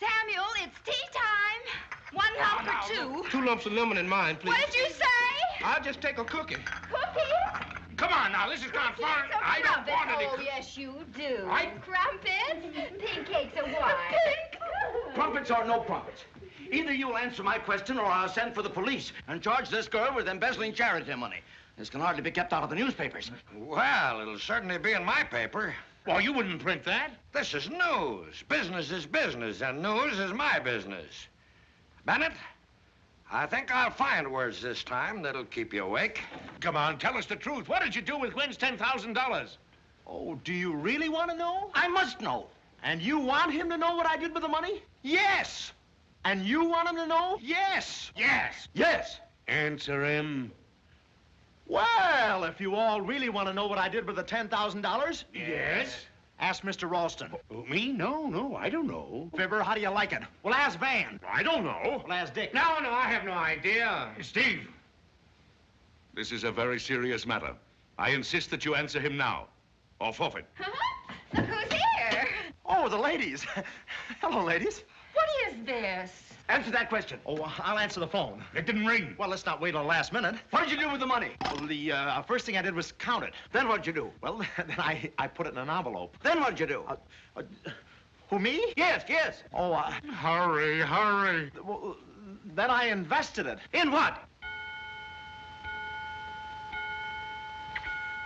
Samuel, it's tea time. One lump oh, for two. Two lumps of lemon in mine, please. What did you say? I'll just take a cookie. Cookie? Come on, now, this is gone far. I don't want any... Oh, yes, you do. I... Crumpets, pancakes, and wine. Pink. Crumpets or no crumpets. Either you'll answer my question or I'll send for the police and charge this girl with embezzling charity money. This can hardly be kept out of the newspapers. Well, it'll certainly be in my paper. Well, you wouldn't print that. This is news. Business is business, and news is my business. Bennett? I think I'll find words this time that'll keep you awake. Come on, tell us the truth. What did you do with Gwen's ten thousand dollars? Oh, do you really want to know? I must know. And you want him to know what I did with the money? Yes. And you want him to know? Yes. Yes. Yes. Answer him. Well, if you all really want to know what I did with the ten thousand dollars... Yes. Ask Mister Ralston. Oh, me? No, no, I don't know. Fibber, how do you like it? Well, ask Van. I don't know. Well, ask Dick. No, no, I have no idea. Steve. This is a very serious matter. I insist that you answer him now, or forfeit. Huh? Look who's here. Oh, the ladies. Hello, ladies. What is this? Answer that question. Oh, I'll answer the phone. It didn't ring. Well, let's not wait till the last minute. What did you do with the money? Well, the uh, first thing I did was count it. Then what did you do? Well, then I, I put it in an envelope. Then what did you do? Uh, uh, who, me? Yes, yes. Oh, uh... Hurry, hurry. Well, then I invested it. In what?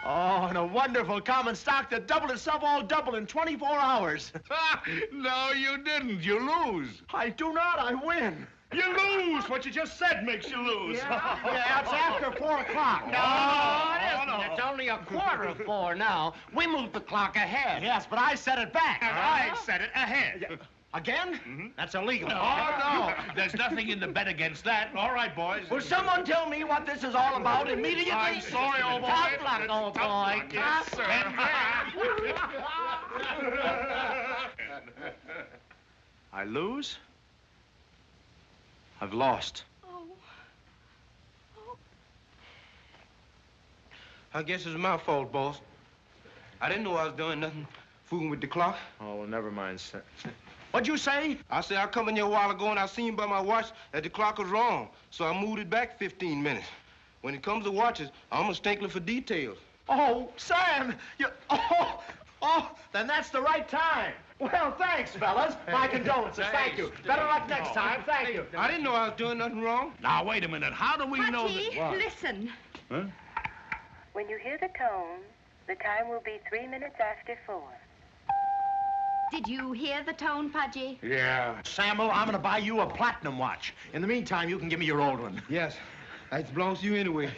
Oh, and a wonderful common stock that doubled itself all double in twenty-four hours. No, you didn't. You lose. I do not. I win. You lose. What you just said makes you lose. Yeah, yeah it's after four o'clock. No, oh, no, it isn't. It's only a quarter of four now. We moved the clock ahead. Yes, but I set it back. And uh-huh. I set it ahead. Yeah. Again? Mm-hmm. That's illegal. No, oh, no. There's nothing in the bet against that. All right, boys. Will someone tell me what this is all about immediately? I'm sorry, old boy. Top block, old boy. Yes, sir. I lose? I've lost. Oh. I guess it's my fault, boss. I didn't know I was doing nothing fooling with the clock. Oh, well, never mind, sir. What'd you say? I said I come in here a while ago and I seen by my watch that the clock was wrong, so I moved it back fifteen minutes. When it comes to watches, I'm a stinkler for details. Oh, Sam, you... Oh, oh, then that's the right time. Well, thanks, fellas. My condolences. Thank you. Better luck next time. Thank you. I didn't know I was doing nothing wrong. Now, wait a minute. How do we Hutchie, know that... What? Listen. Huh? When you hear the tone, the time will be three minutes after four. Did you hear the tone, Pudgy? Yeah. Samuel, I'm going to buy you a platinum watch. In the meantime, you can give me your old one. Yes. That belongs to you anyway.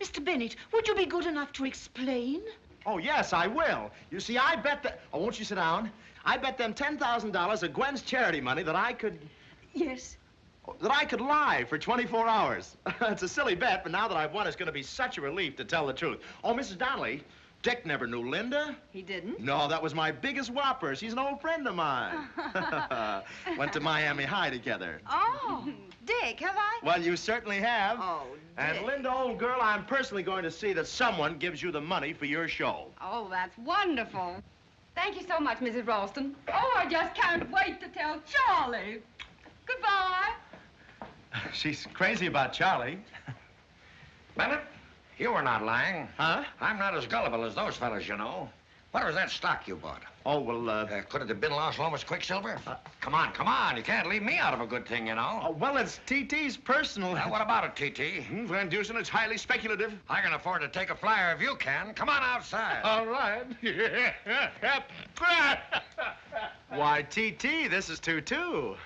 Mister Bennett, would you be good enough to explain? Oh, yes, I will. You see, I bet that... Oh, won't you sit down? I bet them ten thousand dollars of Gwen's charity money that I could... Yes. That I could lie for twenty-four hours. It's a silly bet, but now that I've won, it's going to be such a relief to tell the truth. Oh, Missus Donnelly, Dick never knew Linda. He didn't? No, that was my biggest whopper. She's an old friend of mine. Went to Miami High together. Oh, Dick, have I? Well, you certainly have. Oh, Dick. And Linda, old girl, I'm personally going to see that someone gives you the money for your show. Oh, that's wonderful. Thank you so much, Missus Ralston. Oh, I just can't wait to tell Charlie. Goodbye. She's crazy about Charlie. Bennett, you were not lying. Huh? I'm not as gullible as those fellas, you know. What was that stock you bought? Oh, well, uh... uh could it have been Las Lomas Quicksilver? Uh, come on, come on. You can't leave me out of a good thing, you know. Oh, well, it's T T's personal. Now, what about it, T T? Hmm, Van Dusen, it's highly speculative. I can afford to take a flyer if you can. Come on outside. All right. Why, T T, this is two two.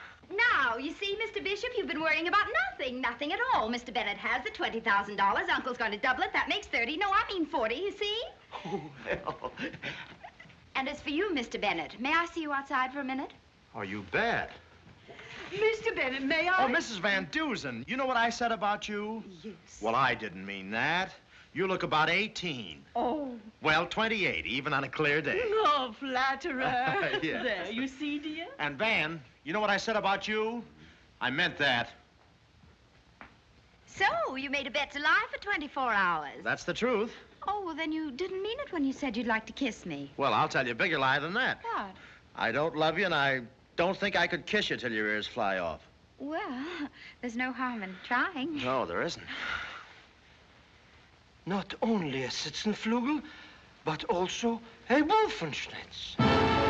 Now, you see, Mister Bishop, you've been worrying about nothing, nothing at all. Mister Bennett has the twenty thousand dollars. Uncle's going to double it. That makes thirty. No, I mean forty, you see? Oh, well. And as for you, Mister Bennett, may I see you outside for a minute? Oh, you bet. Mister Bennett, may I? Oh, Missus Van Dusen, you know what I said about you? Yes. Well, I didn't mean that. You look about eighteen. Oh. Well, twenty-eight, even on a clear day. Oh, flatterer. Yes. There, you see, dear? And Van, you know what I said about you? I meant that. So, you made a bet to lie for twenty-four hours. That's the truth. Oh, well, then you didn't mean it when you said you'd like to kiss me. Well, I'll tell you a bigger lie than that. What? I don't love you, and I don't think I could kiss you till your ears fly off. Well, there's no harm in trying. No, there isn't. Not only a Sitzenflügel, but also a Wolfenschnitz.